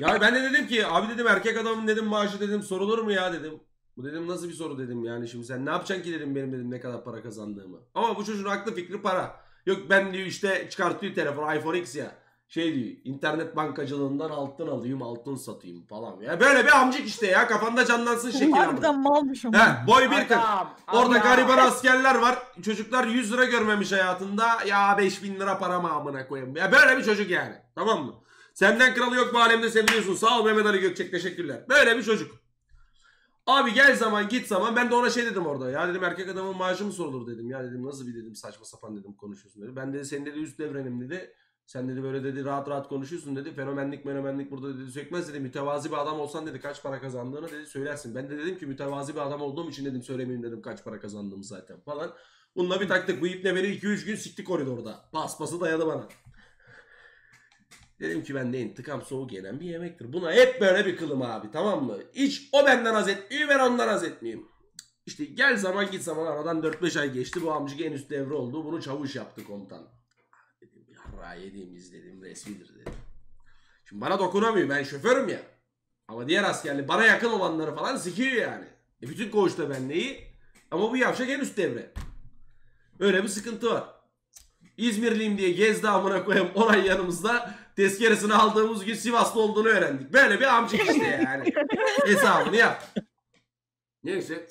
Ya ben de dedim ki abi dedim erkek adamın dedim maaşı dedim sorulur mu ya dedim. Bu dedim nasıl bir soru dedim yani, şimdi sen ne yapacaksın ki dedim benim dedim ne kadar para kazandığımı. Ama bu çocuğun aklı fikri para. Yok ben diyor işte çıkartıyor telefon iPhone X ya. Şey diyor internet bankacılığından altın alayım altın satayım falan. Ya böyle bir amcık işte ya, kafanda canlansın şekil. Harbiden malmış ama. He boy bir kırk. Orada gariban askerler var. Çocuklar yüz lira görmemiş hayatında. Ya beş bin lira parama amına koyayım. Ya böyle bir çocuk yani. Tamam mı? Senden kralı yok bu alemde, seviyorsun. Sağ ol Mehmet Ali Gökçek, teşekkürler. Böyle bir çocuk. Abi gel zaman git zaman, ben de ona şey dedim orada. Ya dedim erkek adamın maaşı mı sorulur dedim. Ya dedim nasıl bir dedim saçma sapan dedim konuşuyorsun dedi. Ben dedi senin dedi üst devrenim dedi. Sen dedi böyle dedi rahat rahat konuşuyorsun dedi. Fenomenlik fenomenlik burada dedi sökmez dedi. Mütevazi bir adam olsan dedi kaç para kazandığını dedi söylersin. Ben de dedim ki mütevazi bir adam olduğum için dedim söylemeyeyim dedim kaç para kazandığımı zaten falan. Bununla bir taktık. Bu ipne beni iki üç gün sikti koridorda. Paspası dayadı bana. Dedim ki ben de intikam soğuk yenen bir yemektir. Buna hep böyle bir kılım abi, tamam mı? Hiç o benden haz etmiyor, ben ondan haz etmeyeyim. İşte gel zaman git zaman aradan dört beş ay geçti. Bu amcık en üst devre oldu. Bunu çavuş yaptı komutan. Yediğim izlediğim resmidir dedim. Şimdi bana dokunamıyor, ben şoförüm ya. Ama diğer askerli bana yakın olanları falan sikiyor yani. E bütün koğuşta ben neyi? Ama bu yavşak en üst devre. Öyle bir sıkıntı var. İzmirliyim diye gezdi amına koyayım oray yanımızda. Tezkeresini aldığımız gün Sivaslı olduğunu öğrendik. Böyle bir amcık işte yani. Hesabını yap. Neyse.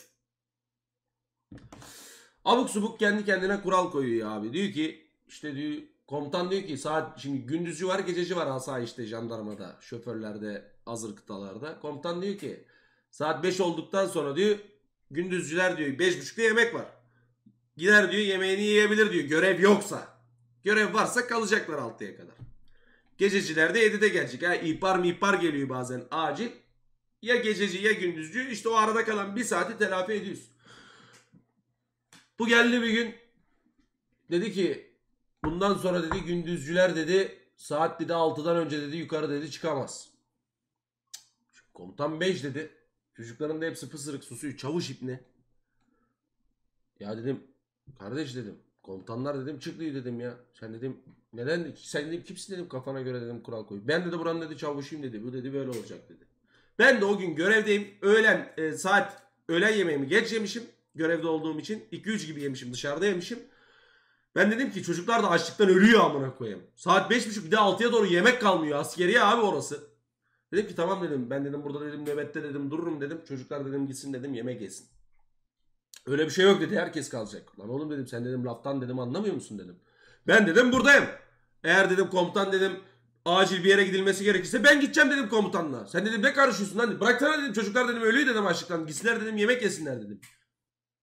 Abuk subuk kendi kendine kural koyuyor abi. Diyor ki işte diyor komutan diyor ki saat şimdi gündüzcü var gececi var asayişte jandarmada şoförlerde hazır kıtalarda. Komutan diyor ki saat beş olduktan sonra diyor gündüzcüler diyor beş buçukta yemek var. Gider diyor yemeğini yiyebilir diyor görev yoksa. Görev varsa kalacaklar altıya kadar. Gececiler de yedide gelecek. Ha, ihbar mihbar geliyor bazen acil. Ya gececi ya gündüzcü, işte o arada kalan bir saati telafi ediyoruz. Bu geldi bir gün dedi ki bundan sonra dedi gündüzcüler dedi saat dedi altıdan önce dedi yukarı dedi çıkamaz. Şimdi komutan beş dedi. Çocukların da hepsi pısırık susuyor. Çavuş ipni. Ya dedim kardeş dedim. Komutanlar dedim çıklıyor dedim ya. Sen dedim neden sen dedim kimsin dedim kafana göre dedim kural koy. Ben dedi buranın dedi çavuşuyum dedi. Bu dedi böyle olacak dedi. Ben de o gün görevdeyim. Öğlen e, saat öğlen yemeğimi geç yemişim. Görevde olduğum için iki üç gibi yemişim, dışarıda yemişim. Ben dedim ki çocuklar da açlıktan ölüyor amına koyayım. Saat beş buçuk, bir de altıya doğru yemek kalmıyor. Askeriye abi orası. Dedim ki tamam dedim. Ben dedim burada dedim nöbette dedim dururum dedim. Çocuklar dedim gitsin dedim yemek yesin. Öyle bir şey yok dedi, herkes kalacak. Lan oğlum dedim sen dedim laftan dedim anlamıyor musun dedim. Ben dedim buradayım. Eğer dedim komutan dedim acil bir yere gidilmesi gerekirse ben gideceğim dedim komutanla. Sen dedim ne karışıyorsun lan dedim. Bıraksana dedim çocuklar dedim ölüyor dedim açlıktan. Gitsinler dedim yemek yesinler dedim.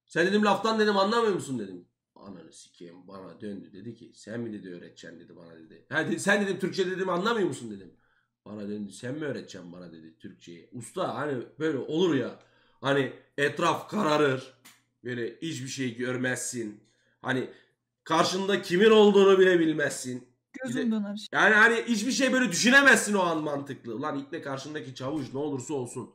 Sen dedim laftan dedim anlamıyor musun dedim. Ananı sikeyim bana döndü dedi ki sen mi dedi öğreteceksin dedi bana dedi. Ha, dedi sen dedim Türkçe dedim anlamıyor musun dedim. Bana döndü sen mi öğreteceksin bana dedi Türkçeyi. Usta hani böyle olur ya hani etraf kararır. Böyle hiçbir şey görmezsin. Hani karşında kimin olduğunu bile bilmezsin. Gözüm döner. Yani hani hiçbir şey böyle düşünemezsin o an mantıklı. Lan ilk de karşındaki çavuş ne olursa olsun.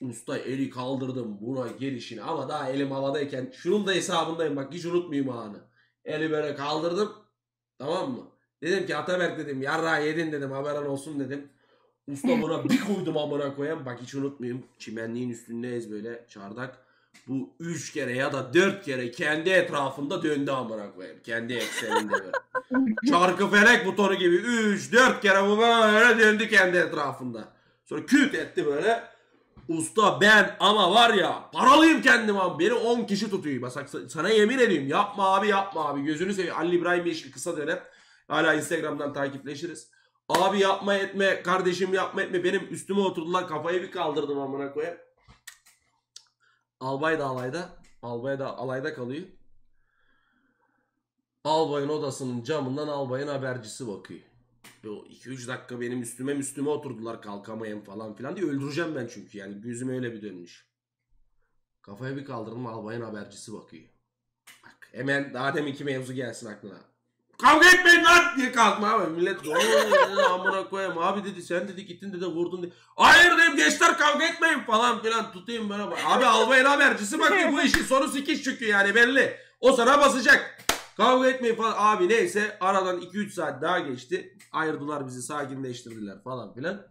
Usta eli kaldırdım buna gelişini ama daha elim havadayken şunun da hesabındayım bak hiç unutmayayım anı. Eli böyle kaldırdım tamam mı? Dedim ki Ataberk dedim yarra yedin dedim haberin olsun dedim. Usta buna bir koydum amına koyayım bak hiç unutmayayım. Çimenliğin üstündeyiz böyle çardak. Bu üç kere ya da dört kere kendi etrafında döndü amına koyayım. Kendi ekseninde böyle. Çarkı felek butonu gibi üç dört kere bu böyle döndü kendi etrafında. Sonra küt etti böyle. Usta ben ama var ya paralıyım kendim abi. Beni on kişi tutuyor. Bak sana yemin ediyorum yapma abi yapma abi. Gözünü seveyim. Ali İbrahim Yeşil kısa dönem. Hala Instagram'dan takipleşiriz. Abi yapma etme kardeşim yapma etme. Benim üstüme oturdular kafayı bir kaldırdım amına koyayım. Albay da alayda. Albay da alayda kalıyor. Albayın odasının camından albayın habercisi bakıyor. iki üç dakika benim üstüme üstüme oturdular kalkamayayım falan filan diye öldüreceğim ben çünkü yani gözüm öyle bir dönmüş. Kafaya bir kaldırdım albayın habercisi bakıyor. Bak hemen daha deminki mevzu gelsin aklına. Kavga etmeyin lan diye kalkma abi millet dedi amına koyayım abi dedi sen dedi gittin dedi vurdun dedi. Hayır dedim gençler kavga etmeyin falan filan tutayım bana bak. Abi albayın habercisi bakıyor bu işin sonu sikiş çünkü yani belli. O sana basacak. Kavga etmeyin falan abi neyse aradan iki üç saat daha geçti. Ayırdılar bizi sakinleştirdiler falan filan.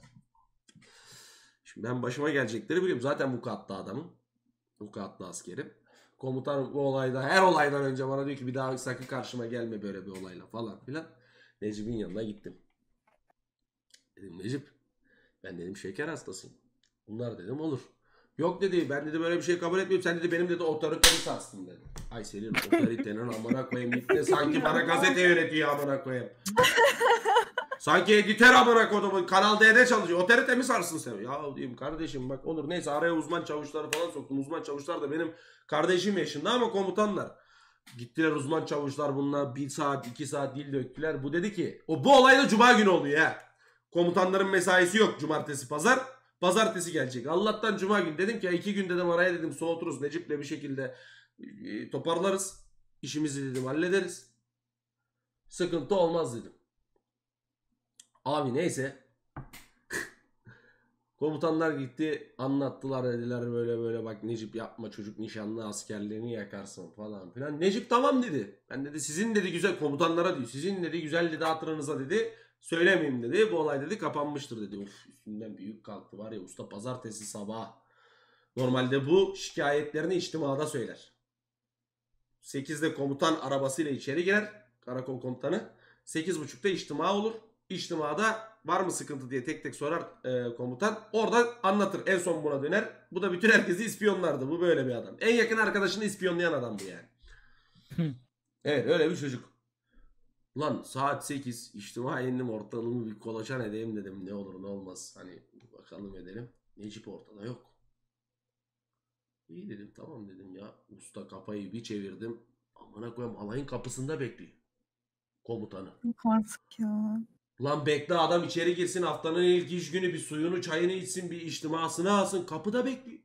Şimdi ben başıma gelecekleri biliyorum. Zaten vukuatlı adamım. Vukuatlı askerim. Komutan bu olayda her olaydan önce bana diyor ki bir daha sakın karşıma gelme böyle bir olayla falan filan. Necip'in yanına gittim. Dedim Necip ben dedim şeker hastasıyım. Bunlar dedim olur. Yok dedi ben dedi böyle bir şey kabul etmiyorum. Sen dedi benim dedi otoritemi sarsın dedi. Ay senin otoritenin amına koyayım. Gitti sanki bana gazete yönetiyor amına koyayım. Sanki editör amına koyduğum Kanal D'de çalışıyor. Otoritemi sarsın sen. Ya diyeyim kardeşim bak olur neyse araya uzman çavuşları falan soktum. Uzman çavuşlar da benim kardeşim yaşında ama komutanlar. Gittiler uzman çavuşlar bununla bir saat iki saat dil döktüler. Bu dedi ki o bu olayda cuma günü oluyor ha. Komutanların mesaisi yok cumartesi pazar. Pazartesi gelecek. Allah'tan cuma günü dedim ki iki gün dedim araya dedim soğuturuz. Necip'le bir şekilde toparlarız. İşimizi dedim hallederiz. Sıkıntı olmaz dedim. Abi neyse. Komutanlar gitti anlattılar dediler böyle böyle bak Necip yapma çocuk nişanlı askerlerini yakarsın falan filan. Necip tamam dedi. Ben dedi sizin dedi güzel komutanlara diyor. Sizin dedi güzel dedi hatırınıza dedi. Söylemeyeyim dedi. Bu olay dedi kapanmıştır dedi. Of üstünden büyük kalktı var ya usta pazartesi sabah. Normalde bu şikayetlerini içtimada söyler. sekizde komutan arabasıyla içeri girer. Karakol komutanı. sekiz buçukta içtima olur. İçtimada var mı sıkıntı diye tek tek sorar e, komutan. Oradan anlatır. En son buna döner. Bu da bütün herkesi ispiyonlardı. Bu böyle bir adam. En yakın arkadaşını ispiyonlayan adam bu yani. Evet öyle bir çocuk. Lan saat sekiz içtima indim ortalığımı bir kolaçan edeyim dedim ne olur ne olmaz hani bakalım edelim Necip ortada yok. İyi dedim tamam dedim ya usta kafayı bir çevirdim amına koyayım alayın kapısında bekliyor komutanı. Artık ya. Lan bekle adam içeri girsin haftanın ilk iş günü bir suyunu çayını içsin bir içtimasını alsın kapıda bekliyor.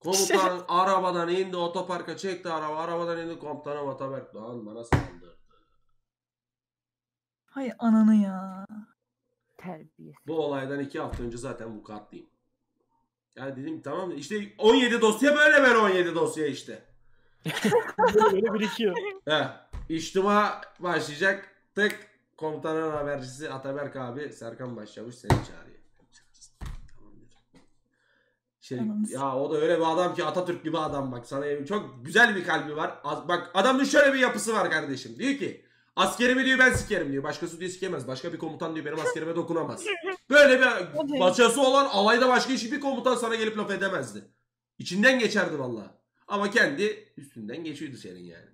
Komutan arabadan indi otoparka çekti araba arabadan indi komutanım Ataberk Doğan bana saldırdı. Hay ananı ya. Terbiyesiz. Bu olaydan iki hafta önce zaten vukuatlıyım. Yani dedim tamam işte on yedi dosya böyle ben on yedi dosya işte. Böyle birikiyor. Heh. İçtima başlayacak. Tık komutanın habercisi Ataberk abi Serkan Başçavuş seni çağırıyor. İşte, ya o da öyle bir adam ki, Atatürk gibi adam bak. Sana çok güzel bir kalbi var. Az, bak adamın şöyle bir yapısı var kardeşim. Diyor ki askerimi diyor ben sikerim diyor. Başkası diyor sikemez. Başka bir komutan diyor benim askerime dokunamaz. Böyle bir başkası olan alayda başka hiçbir komutan sana gelip laf edemezdi. İçinden geçerdi vallahi. Ama kendi üstünden geçiyordu senin yani.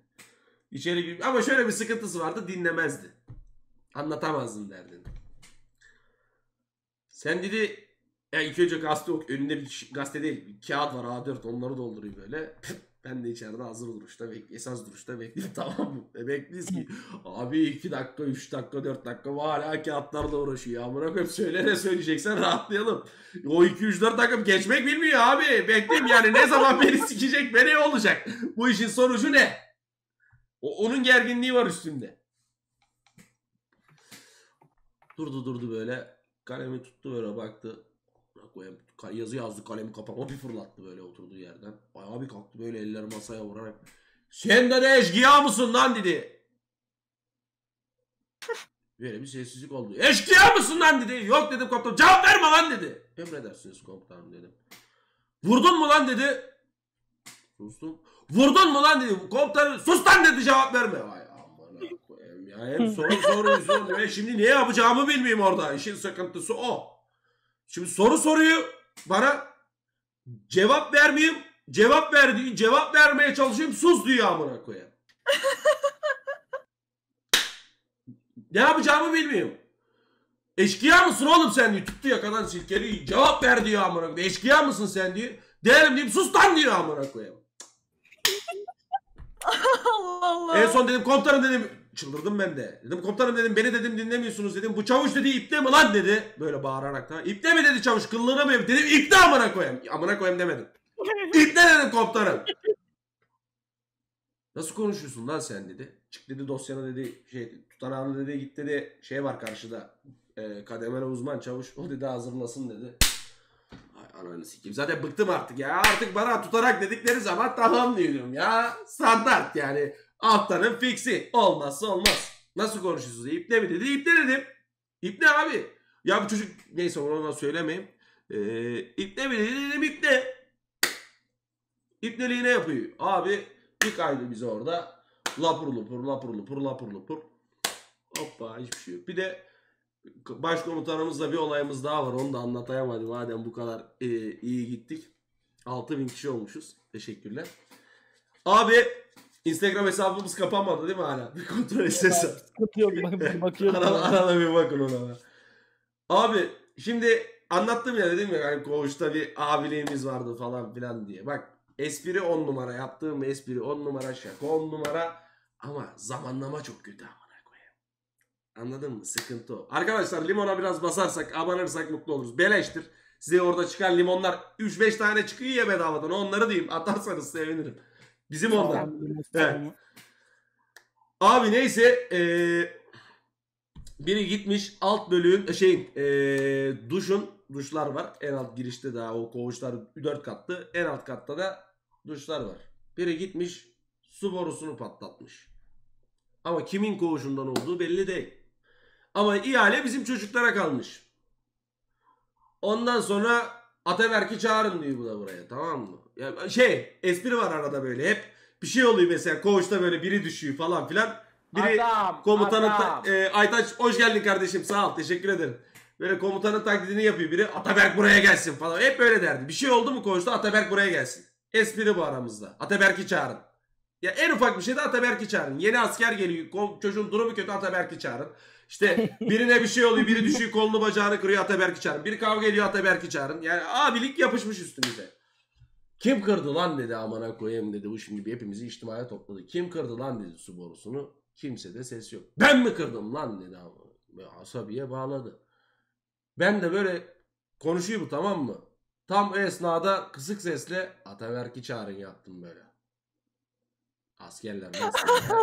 İçeri, ama şöyle bir sıkıntısı vardı, dinlemezdi. Anlatamazdın derdini. Sen dedi ya, ilk önce gazete ok, önünde bir gazete değil bir kağıt var A dört, onları dolduruyor böyle. Ben de içeride hazır duruşta bekliyorum. Esas duruşta bekliyorum, tamam mı? E bekliyiz ki abi iki dakika, üç dakika, dört dakika hala kağıtlarla uğraşıyor. Amına koyayım, söyle ne söyleyeceksen rahatlayalım. O iki üç dört dakika geçmek bilmiyor abi. Bekleyeyim yani, ne zaman beni sikecek, beni olacak. Bu işin sonucu ne? O, onun gerginliği var üstünde. Durdu durdu böyle. Kalemi tuttu böyle baktı. Yazı yazdı, kalemi kapama bir fırlattı böyle oturduğu yerden. Bayağı bir kalktı böyle, eller masaya vurarak. Sen de de eşkıya mısın lan dedi. Böyle bir sessizlik oldu. Eşkıya mısın lan dedi. Yok dedim komutanım. Cevap verme lan dedi. Emredersiniz komutanım dedim. Vurdun mu lan dedi. Sustum. Vurdun mu lan dedi. Komutanım sus lan dedi, cevap verme. Vay amına koyayım ya. Hem soru soruyu sordum. Ben şimdi ne yapacağımı bilmiyorum orada. İşin sıkıntısı o. Şimdi soru soruyor bana, cevap vermeyeyim, cevap verdiği cevap vermeye çalışayım, sus diyor amına koyayım. Ne yapacağımı bilmiyorum. Eşkıya mısın oğlum sen diyor, tuttu yakadan silkeli, cevap ver diyor amına koyayım. Eşkıya mısın sen diyor, değilim diyeyim, sus lan diyor amına koyayım. Allah Allah. En son dedim komutanım dedim. Çıldırdım ben de. Dedim komutanım dedim, beni dedim dinlemiyorsunuz dedim. Bu çavuş dedi ipte mi lan dedi. Böyle bağırarak da. İpte mi dedi çavuş, kıllığına mı? Dedim ipte amına koyayım. Amına koyayım demedim. İpte dedim komutanım. Nasıl konuşuyorsun lan sen dedi. Çık dedi dosyana dedi. Şey, tutanağını dedi, git dedi. Şey var karşıda. E, kademeli uzman çavuş. O dedi hazırlasın dedi. Ay ananı sikeyim. Zaten bıktım artık ya. Artık bana tutarak dedikleri zaman tamam diyorum ya. Standart yani. Altların fiksi. Olmazsa olmaz. Nasıl konuşuyorsunuz? İpne mi dedi? İpne dedim. İpne abi. Ya bu çocuk neyse ona söylemeyeyim. Ee, İpne mi dedi? Dedim ipne. İpneliği ne yapıyor? Abi bir kaydı bize orada. Lapur lapur lapur lapur lapur lapur. Hoppa hiçbir şey yok. Bir de başkomutanımızla bir olayımız daha var. Onu da anlatayamadım. Madem bu kadar e, iyi gittik. altı bin kişi olmuşuz. Teşekkürler. Abi Instagram hesabımız kapanmadı değil mi hala? Bir kontrol etsese. Arada bir bakın ona. Abi şimdi anlattım ya, dedim ya hani koğuşta bir abiliğimiz vardı falan filan diye. Bak espri on numara, yaptığım espri on numara, şaka on numara ama zamanlama çok kötü amına koyayım. Anladın mı? Sıkıntı o. Arkadaşlar limona biraz basarsak, abanırsak mutlu oluruz. Beleştir. Size orada çıkan limonlar üç beş tane çıkıyor ya bedavadan. Onları diyeyim, atarsanız sevinirim. Bizim ondan. Evet. Abi neyse ee, biri gitmiş alt bölüğün şeyin ee, duşun duşlar var. En alt girişte daha o koğuşlar dört katlı. En alt katta da duşlar var. Biri gitmiş su borusunu patlatmış. Ama kimin koğuşundan olduğu belli değil. Ama ihale bizim çocuklara kalmış. Ondan sonra Ataberk'i çağırın diyor bu da buraya, tamam mı? Ya şey espri var arada böyle, hep bir şey oluyor mesela koğuşta böyle biri düşüyor falan filan. Biri adam, komutanın adam. E, Aytaç hoş geldin kardeşim, sağ ol teşekkür ederim. Böyle komutanın taklidini yapıyor biri, Ataberk buraya gelsin falan, hep böyle derdi. Bir şey oldu mu koğuşta, Ataberk buraya gelsin. Espri bu aramızda, Ataberk'i çağırın. Ya en ufak bir şeyde Ataberk'i çağırın. Yeni asker geliyor, çocuğun durumu kötü, Ataberk'i çağırın. İşte birine bir şey oluyor, biri düşüyor, kolunu bacağını kırıyor, Ataberk'i çağırın. Biri kavga ediyor, Ataberk'i çağırın. Yani abilik yapışmış üstümüze. Kim kırdı lan dedi amana koyayım dedi. Bu şimdi bir hepimizi içtimaya topladı. Kim kırdı lan dedi su borusunu. Kimse de ses yok. Ben mi kırdım lan dedi amana. Asabiye bağladı. Ben de böyle konuşuyor bu, tamam mı? Tam esnada kısık sesle Ataberk'i çağırın yaptım böyle. Askerler, askerler,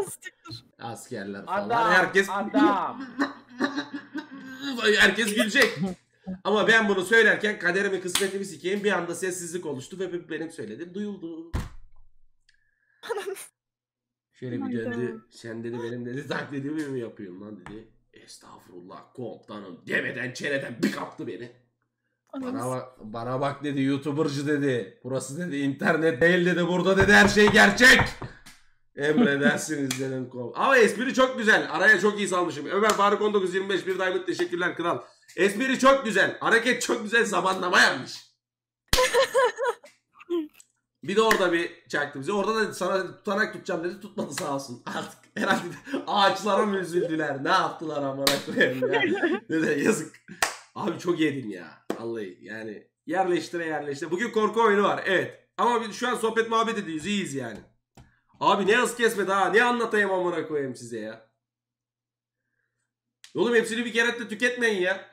askerler falan. Adam, herkes adam. Herkes gülecek. Ama ben bunu söylerken kaderimi kısmetimi sikeyim, bir anda sessizlik oluştu ve benim söylediğim duyuldu. Şöyle bir döndü. Sen dedi benim dedi taklidimi mi yapıyorsun lan dedi. Estağfurullah komutanım demeden çeneden bir kaptı beni. Bana bak, bana bak dedi, youtubercı dedi. Burası dedi internet değil dedi, burada dedi her şey gerçek. Emredersiniz dedim. Ama espri çok güzel. Araya çok iyi salmışım. Ömer Faruk on dokuz yirmi beş bir diamond teşekkürler kral. Espri çok güzel. Hareket çok güzel. Zamanlama yapmış. Bir de orada bir çaktı bizi. Orada da sana tutanak tutacağım dedi. Tutmadı sağ olsun. Artık herhalde ağaçlara mı üzüldüler? Ne yaptılar amına koyayım ya. Dedi yazık. Abi çok yedin ya. Vallahi yani yerleştire yerleştire. Bugün korku oyunu var. Evet. Ama şu an sohbet muhabbet ediyoruz. İyiyiz yani. Abi ne hız kesmedi ha. Ne anlatayım amına koyayım size ya. Oğlum hepsini bir kere de tüketmeyin ya.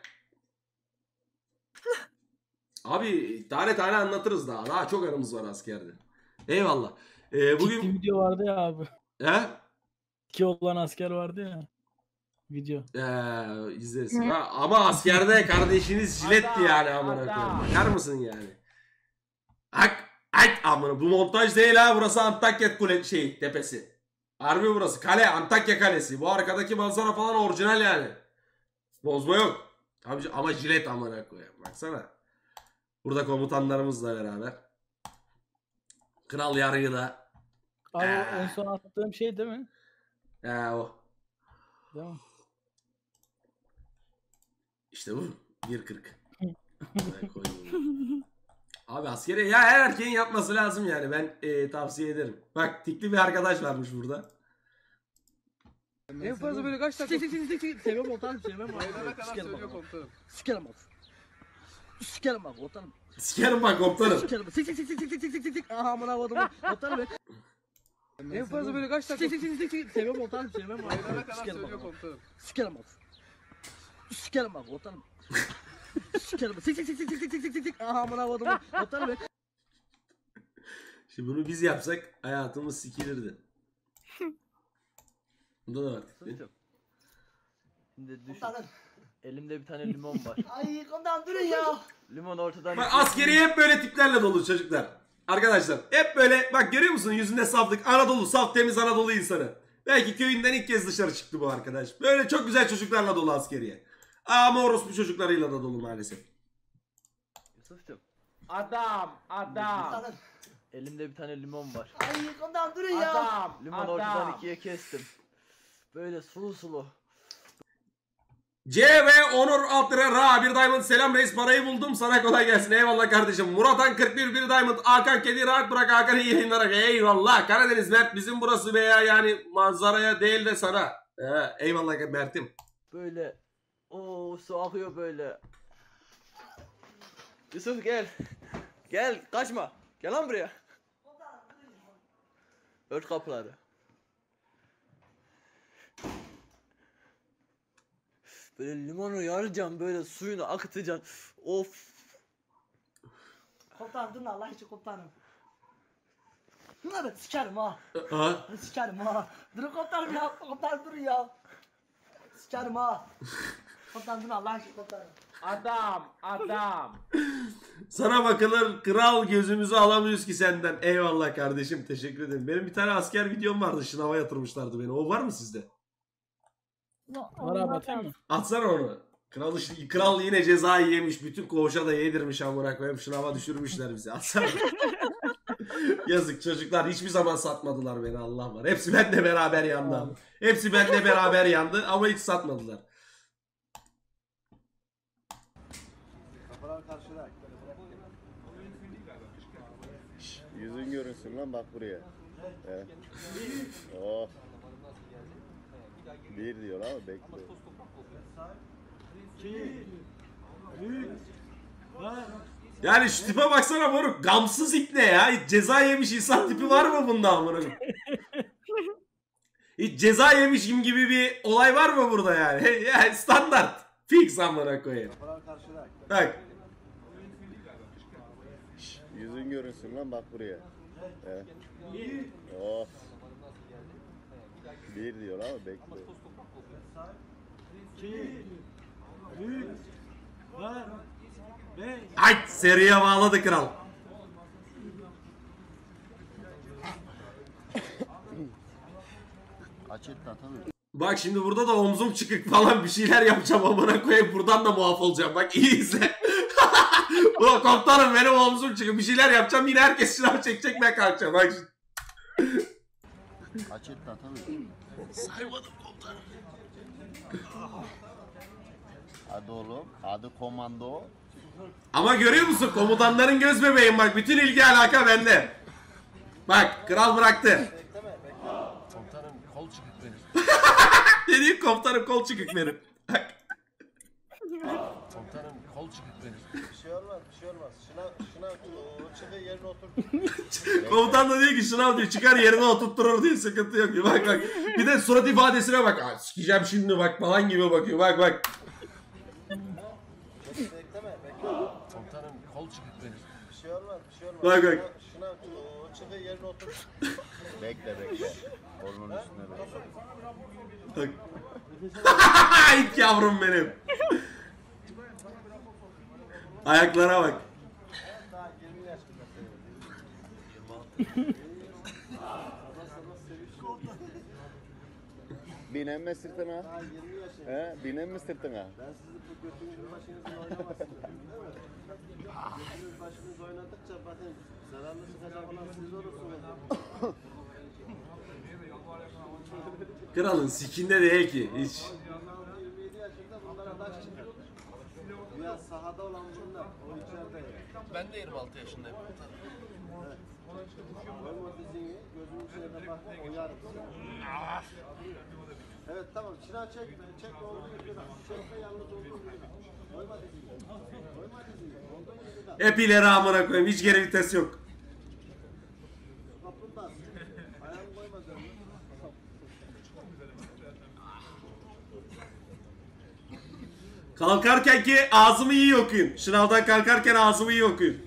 Abi tane tane anlatırız daha. Daha çok anımız var askerde. Eyvallah. Ee, bugün ciddi video vardı ya abi. He? İki olan asker vardı ya. Video. Ee, izleriz. Ha, ama askerde kardeşiniz jiletti yani amına koyayım. Bakar mısın yani? Hak. Ay amına, bu montaj değil ha, burası Antakya kule şey tepesi. Harbi burası kale, Antakya kalesi. Bu arkadaki manzara falan orijinal yani. Bozma yok. Tabii ama jilet amına koyayım. Baksana. Burada komutanlarımızla beraber. Kral yargı da. Abi ee. en son attığım şey değil mi? Ee o. Değil mi? İşte bu bir kırk. Ben koyayım. Abi askeri ya her erkeğin yapması lazım yani, ben e, tavsiye ederim. Bak tikli bir arkadaş varmış burada. En fazla böyle kaç dakika? Tik tik tik tik. Sevmem otanım, sevmem abi. Sikerim bak komutanım. Sikerim bak. Sikerim bak otanım. Sikerim bak komutanım. Tik tik tik tik tik tik tik tik. Aha aman avadım. Otanım be. En fazla böyle kaç dakika? Tik tik tik tik. Sevmem otanım, sevmem abi. Sikerim bak komutanım. Sikerim bak. Sikerim bak otanım. Şimdi bunu biz yapsak hayatımız sikilirdi. Bunda da var. Şimdi düşün. Elimde bir tane limon var. Ay ondan durun ya. Limon ortadan. Bak askeri hep böyle tiplerle dolu çocuklar. Arkadaşlar hep böyle bak, görüyor musun yüzünde saflık, Anadolu saf temiz Anadolu insanı. Belki köyünden ilk kez dışarı çıktı bu arkadaş. Böyle çok güzel çocuklarla dolu askeriye. Ama orospu çocuklarıyla da dolu maalesef. Yusuf'cum. Adam, adam. Elimde bir tane limon var. Ay ondan durun ya. Adam, limon adam. Ortadan ikiye kestim. Böyle sulu sulu. C ve Onur Altıra Ra bir diamond selam reis, parayı buldum sana kolay gelsin. Eyvallah kardeşim. Muratan kırk bir bir diamond. Hakan kedi rahat bırak, Hakan iyi yayınlar. Eyvallah Karadeniz Mert, bizim burası be ya, yani manzaraya değil de sana. Ee, eyvallah Mert'im. Böyle ooo su akıyor böyle. Yusuf gel. Gel kaçma. Gel lan buraya. Ört kapıları. Böyle limonu yaracağım, böyle suyunu akıtacağım. Of. Komutanım durun Allah için komutanım. Bunları sikerim ha. Sikerim ha. Durun komutanım ya. Komutanım durun ya. Sikerim ha. Komutanım Allah için komutanım. Adam, adam. Sana bakılır kral, gözümüzü alamıyoruz ki senden. Eyvallah kardeşim, teşekkür ederim. Benim bir tane asker videom vardı, şınava yatırmışlardı beni. O var mı sizde? Var abi, atayım mı? Atsana onu. Kral, kral yine cezayı yemiş, bütün koğuşa da yedirmiş amına koyayım, şınava düşürmüşler bizi. Atsana. Yazık çocuklar, hiçbir zaman satmadılar beni, Allah var. Hepsi benimle beraber yandı abi. Hepsi benimle beraber yandı ama hiç satmadılar. Yüzün görünsün lan, bak buraya. Evet. Oh. Bir diyor ama bekliyor. Yani şu tipe baksana moruk, gamsız ipne ya. Hiç ceza yemiş insan tipi var mı bunda moruk? Hiç ceza yemişim gibi bir olay var mı burada yani? Yani standart. Fix amına koyayım. Bak. Yüzün görünsün lan, bak buraya. Evet. Oh. Bir diyor ama bekliyor. Ay seriye bağladı kral. Bak şimdi burada da omzum çıkık falan bir şeyler yapacağım amına koyayım, buradan da muaf olacağım. Bak iyi izle. Ulan komutanım benim omzum çıkıyor. Bir şeyler yapacağım yine herkes silah çekecek ben kalkacağım. Bak şimdi. Kaç etti atamıyorum. Saymadım komutanım. Hadi oğlum. Hadi komando. Ama görüyor musun komutanların göz bebeğim bak. Bütün ilgi alaka bende. Bak kral bıraktı. Bekleme bekleme. Komutanım kol çıkık benim. Dediğim komutanım kol çıkık benim. Bak. Komutanım kol çıkık benim. Bir şey olmaz bir şey olmaz. Şınav şınav çıkar yerine oturtturur. Komutan da diyor ki şınav diyor çıkar yerine oturtturur diyor sıkıntı yok. Bak bak. Bir de surat ifadesine bak. Aa, sikeceğim şimdi bak falan gibi bakıyor bak bak. Bekleme bekleme. Komutanım kol çıkık benim. Bir şey olmaz bir şey olmaz. Bak bak. Şınav çıkar yerine oturtturur. Bekle bekle. Ormanın üstüne bekle. İlk yavrum benim. Ayaklara bak. Binen mi sırtına? He? Binen mi sırtına? Ben sizi bu götünüzün başınızla oynamazsınız. Götünüz başınız oynadıkça zaten zararlı çıkacak olan siz olursunuz. Kralın sikinde değil ki hiç. Ya sahada olan bunlar, o içeride. Ben de yirmi altı yaşındayım. Evet. Koyma dizini, gözümün içine bakma, uyarım. Evet tamam, çırağı çek, çek olduğu yerine, çekme yalnız olduğu yerine. Koyma dizini, koyma dizini, olduğu yerine. Hep ileri amına koyayım, hiç geri vites yok. Kaplumbağa, ayağını koyma dönme. Kalkarken ki ağzımı iyi okuyun. Şınavdan kalkarken ağzımı iyi okuyun.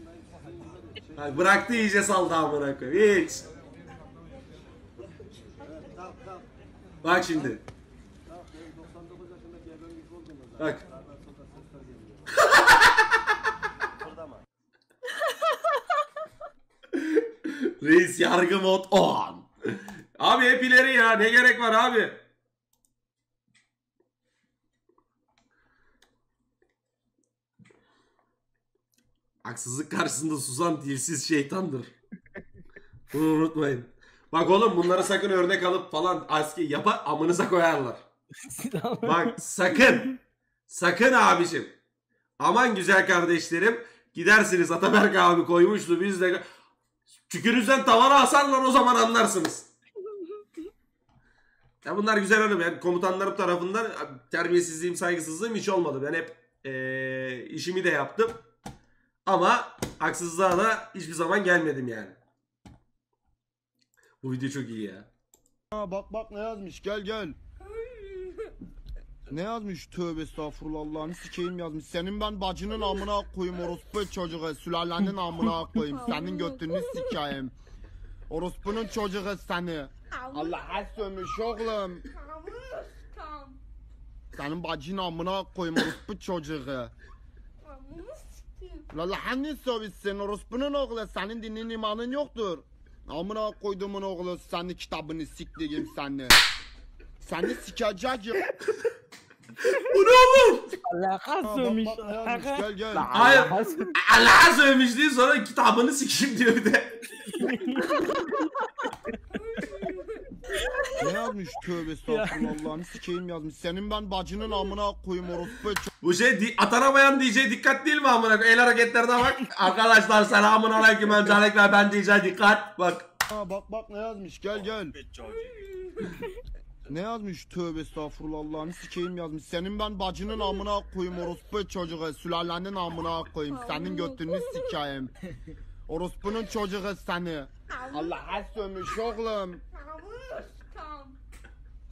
Yani bıraktı iyice saldı amına koyayım. Hiç. Bak şimdi. Bak. Reis yargı mod on. Abi hep ileri ya. Ne gerek var abi? Haksızlık karşısında susan dilsiz şeytandır. Bunu unutmayın. Bak oğlum bunları sakın örnek alıp falan aski yapar amınıza koyarlar. Bak sakın. Sakın abicim. Aman güzel kardeşlerim. Gidersiniz Ataberk abi koymuştu biz de. Çükünüzden tavana asarlar o zaman anlarsınız. Ya bunlar güzel hanım. Yani komutanlarım tarafından terbiyesizliğim saygısızlığım hiç olmadı. Ben hep ee, işimi de yaptım. Ama haksızlığa da hiçbir zaman gelmedim yani. Bu video çok iyi ya. Aa, bak bak ne yazmış gel gel. Ne yazmış tövbe estağfurullah Allah'ını sikeyim yazmış. Senin ben bacının amına koyayım orospu çocuğu. Sülalenin amına koyayım. Senin götünü sikeyim. Orospunun çocuğu seni. Allah'a sövmüş oğlum. Senin bacının amına koyayım orospu çocuğu. Allah'ını seversen orospunun oğlu senin dinin imanın yoktur. Amına koyduğumun oğlu senin kitabını siktiğim seni. Seni sikacağım. Bu ne oğlum? Allah'a sövmüş. Gel gel. Hayır. Allah'a sövmüş diye sonra kitabını sikeyim diyor bir de. Ne yazmış tövbe estağfurullah Allah'ını sikeyim yazmış. Senin ben bacının amına koyayım orospu. Bu şey atanamayan D J dikkat değil mi amına koyayım? El hareketlerine bak. Arkadaşlar selamun aleyküm öncelikle ben D J dikkat bak. Aa, bak bak ne yazmış gel gel. Ne yazmış tövbe estağfurullah Allah'ını sikeyim yazmış. Senin ben bacının amına koyayım orospu çocuğu. Sülalenin amına koyayım. Senin götünü sikeyim. Orospunun çocuğu seni. Allah'a sövmüş oğlum.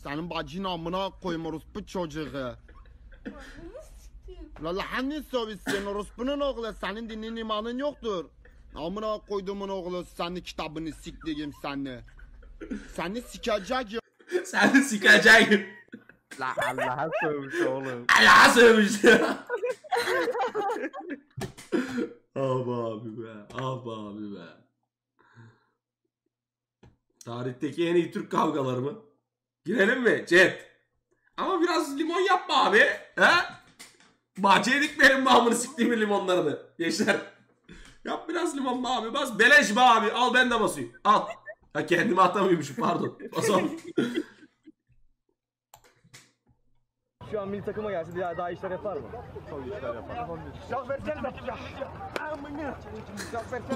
Senin bacının amına koyayım orospu çocuğu. Allah'ını seversen orospunun oğlu senin dinin imanın yoktur. Amına koyduğumun oğlu senin kitabını siktiğim seni. Seni sikacağım. Seni sikacağım. La Allah'a sövmüş oğlum. Allah'a sövmüş. Abi abi be. Abi abi be. Tarihteki en iyi Türk kavgaları mı? Girelim mi? Chat. Ama biraz limon yapma abi. He? Bahçeye dikmeyelim mi amını siktiğimi limonlarını? Gençler. Yap biraz limon be abi. Bas beleş be abi. Al ben de basayım. Al. Ha kendimi atamıyormuşum pardon. Basalım. Şu an milli takıma gelse daha, daha işler yapar mı? Çok işler yapar.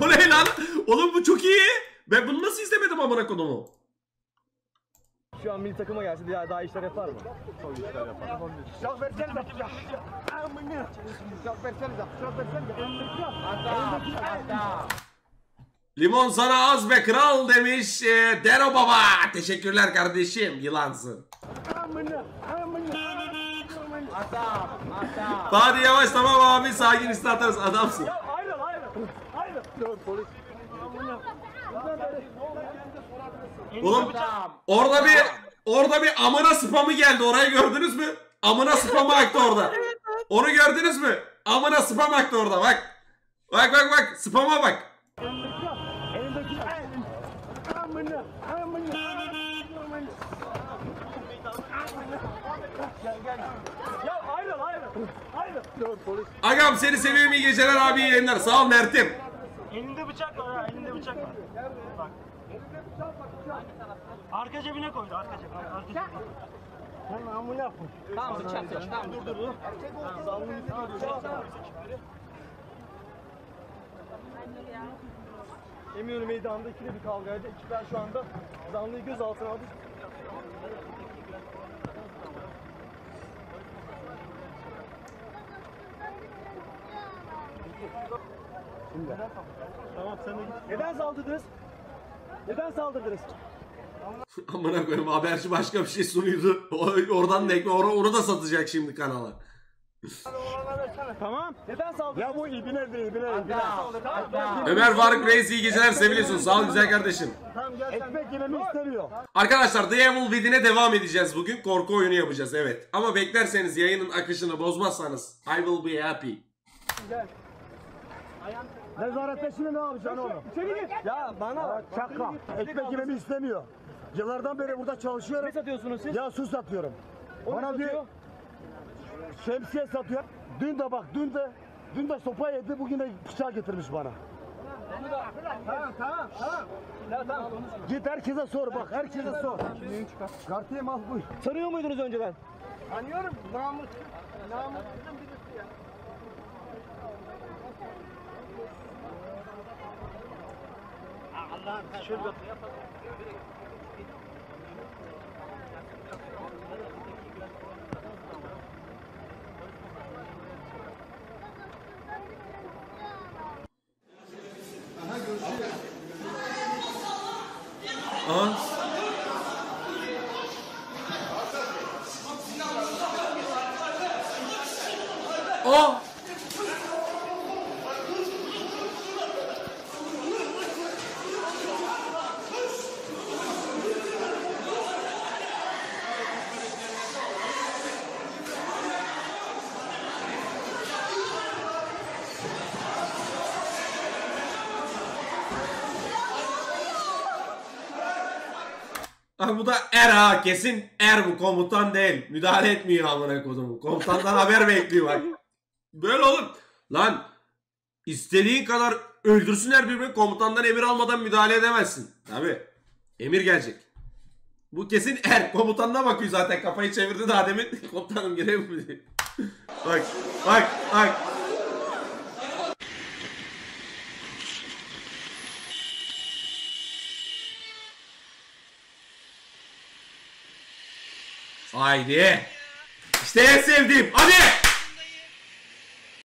O ne lan? Oğlum bu çok iyi. Ben bunu nasıl izlemedim amına kodumu? Şu an milli takıma gelse daha, daha işler yapar mı? Çok işler yapar. Limon sana az be kral demiş e, Dero baba. Teşekkürler kardeşim. Yılansın. Adam, adam. Hadi yavaş tamam abi sakin istatarız adamsın. Ya aynen aynen. Aynen. Polis. Oğlum orada bir orada bir amına spamı geldi. Orayı gördünüz mü? Amına spamı aktı orada. Onu gördünüz mü? Amına spam aktı orada bak. Bak bak bak spama bak. Agam seni seviyorum iyi geceler abi iyi yayınlar sağ ol Mert'im. Elinde bıçak var ha elinde bıçak var. Bak. Arka cebine koydu arka cebine. Arka cebine. Lan amına koy. Tamam bıçak seç tamam dur dur dur. Eminönü meydanında ikili bir kavgaydı. Ekipler şu anda zanlıyı gözaltına aldı. Şimdi. Tamam sen de git. Neden saldırdınız? Neden saldırdınız? Amına koyayım haberci başka bir şey sunuyordu. Oradan da ekme onu da satacak şimdi kanala. Tamam. Neden saldırdınız? Ya bu ibine de ibine ibine. Ömer Faruk Reis iyi geceler seviliyorsun. Sağ ol güzel kardeşim. Tamam gel. Ekmek yememi istemiyor. Arkadaşlar The Evil Within'e devam edeceğiz bugün. Korku oyunu yapacağız evet. Ama beklerseniz yayının akışını bozmazsanız I will be happy. Gel. Nezarette şimdi ne yapacaksın oğlum? Ya bana çakal. Ekmek yememi istemiyor. Yıllardan beri burada çalışıyorum. Ne satıyorsunuz siz? Ya su satıyorum. Onu bana satıyor. Diyor, şemsiye satıyor. Dün de bak dün de dün de sopa yedi. Bugün de bıçak getirmiş bana. Tamam tamam tamam. Ya, tamam. Git herkese sor bak herkese sor. Kartıyım al buyur. Tanıyor muydunuz önceden? Tanıyorum. Namus. Namus. Şurada. Aha. Oh. Bu da er ha kesin er bu komutan değil müdahale etmiyor amına kodumu komutandan haber bekliyor bak böyle olur lan istediğin kadar öldürsünler birbirini komutandan emir almadan müdahale edemezsin tabi emir gelecek bu kesin er komutanına bakıyor zaten kafayı çevirdi daha demin komutanım gireyim mi bak bak bak haydi. İşte en sevdiğim. Hadi.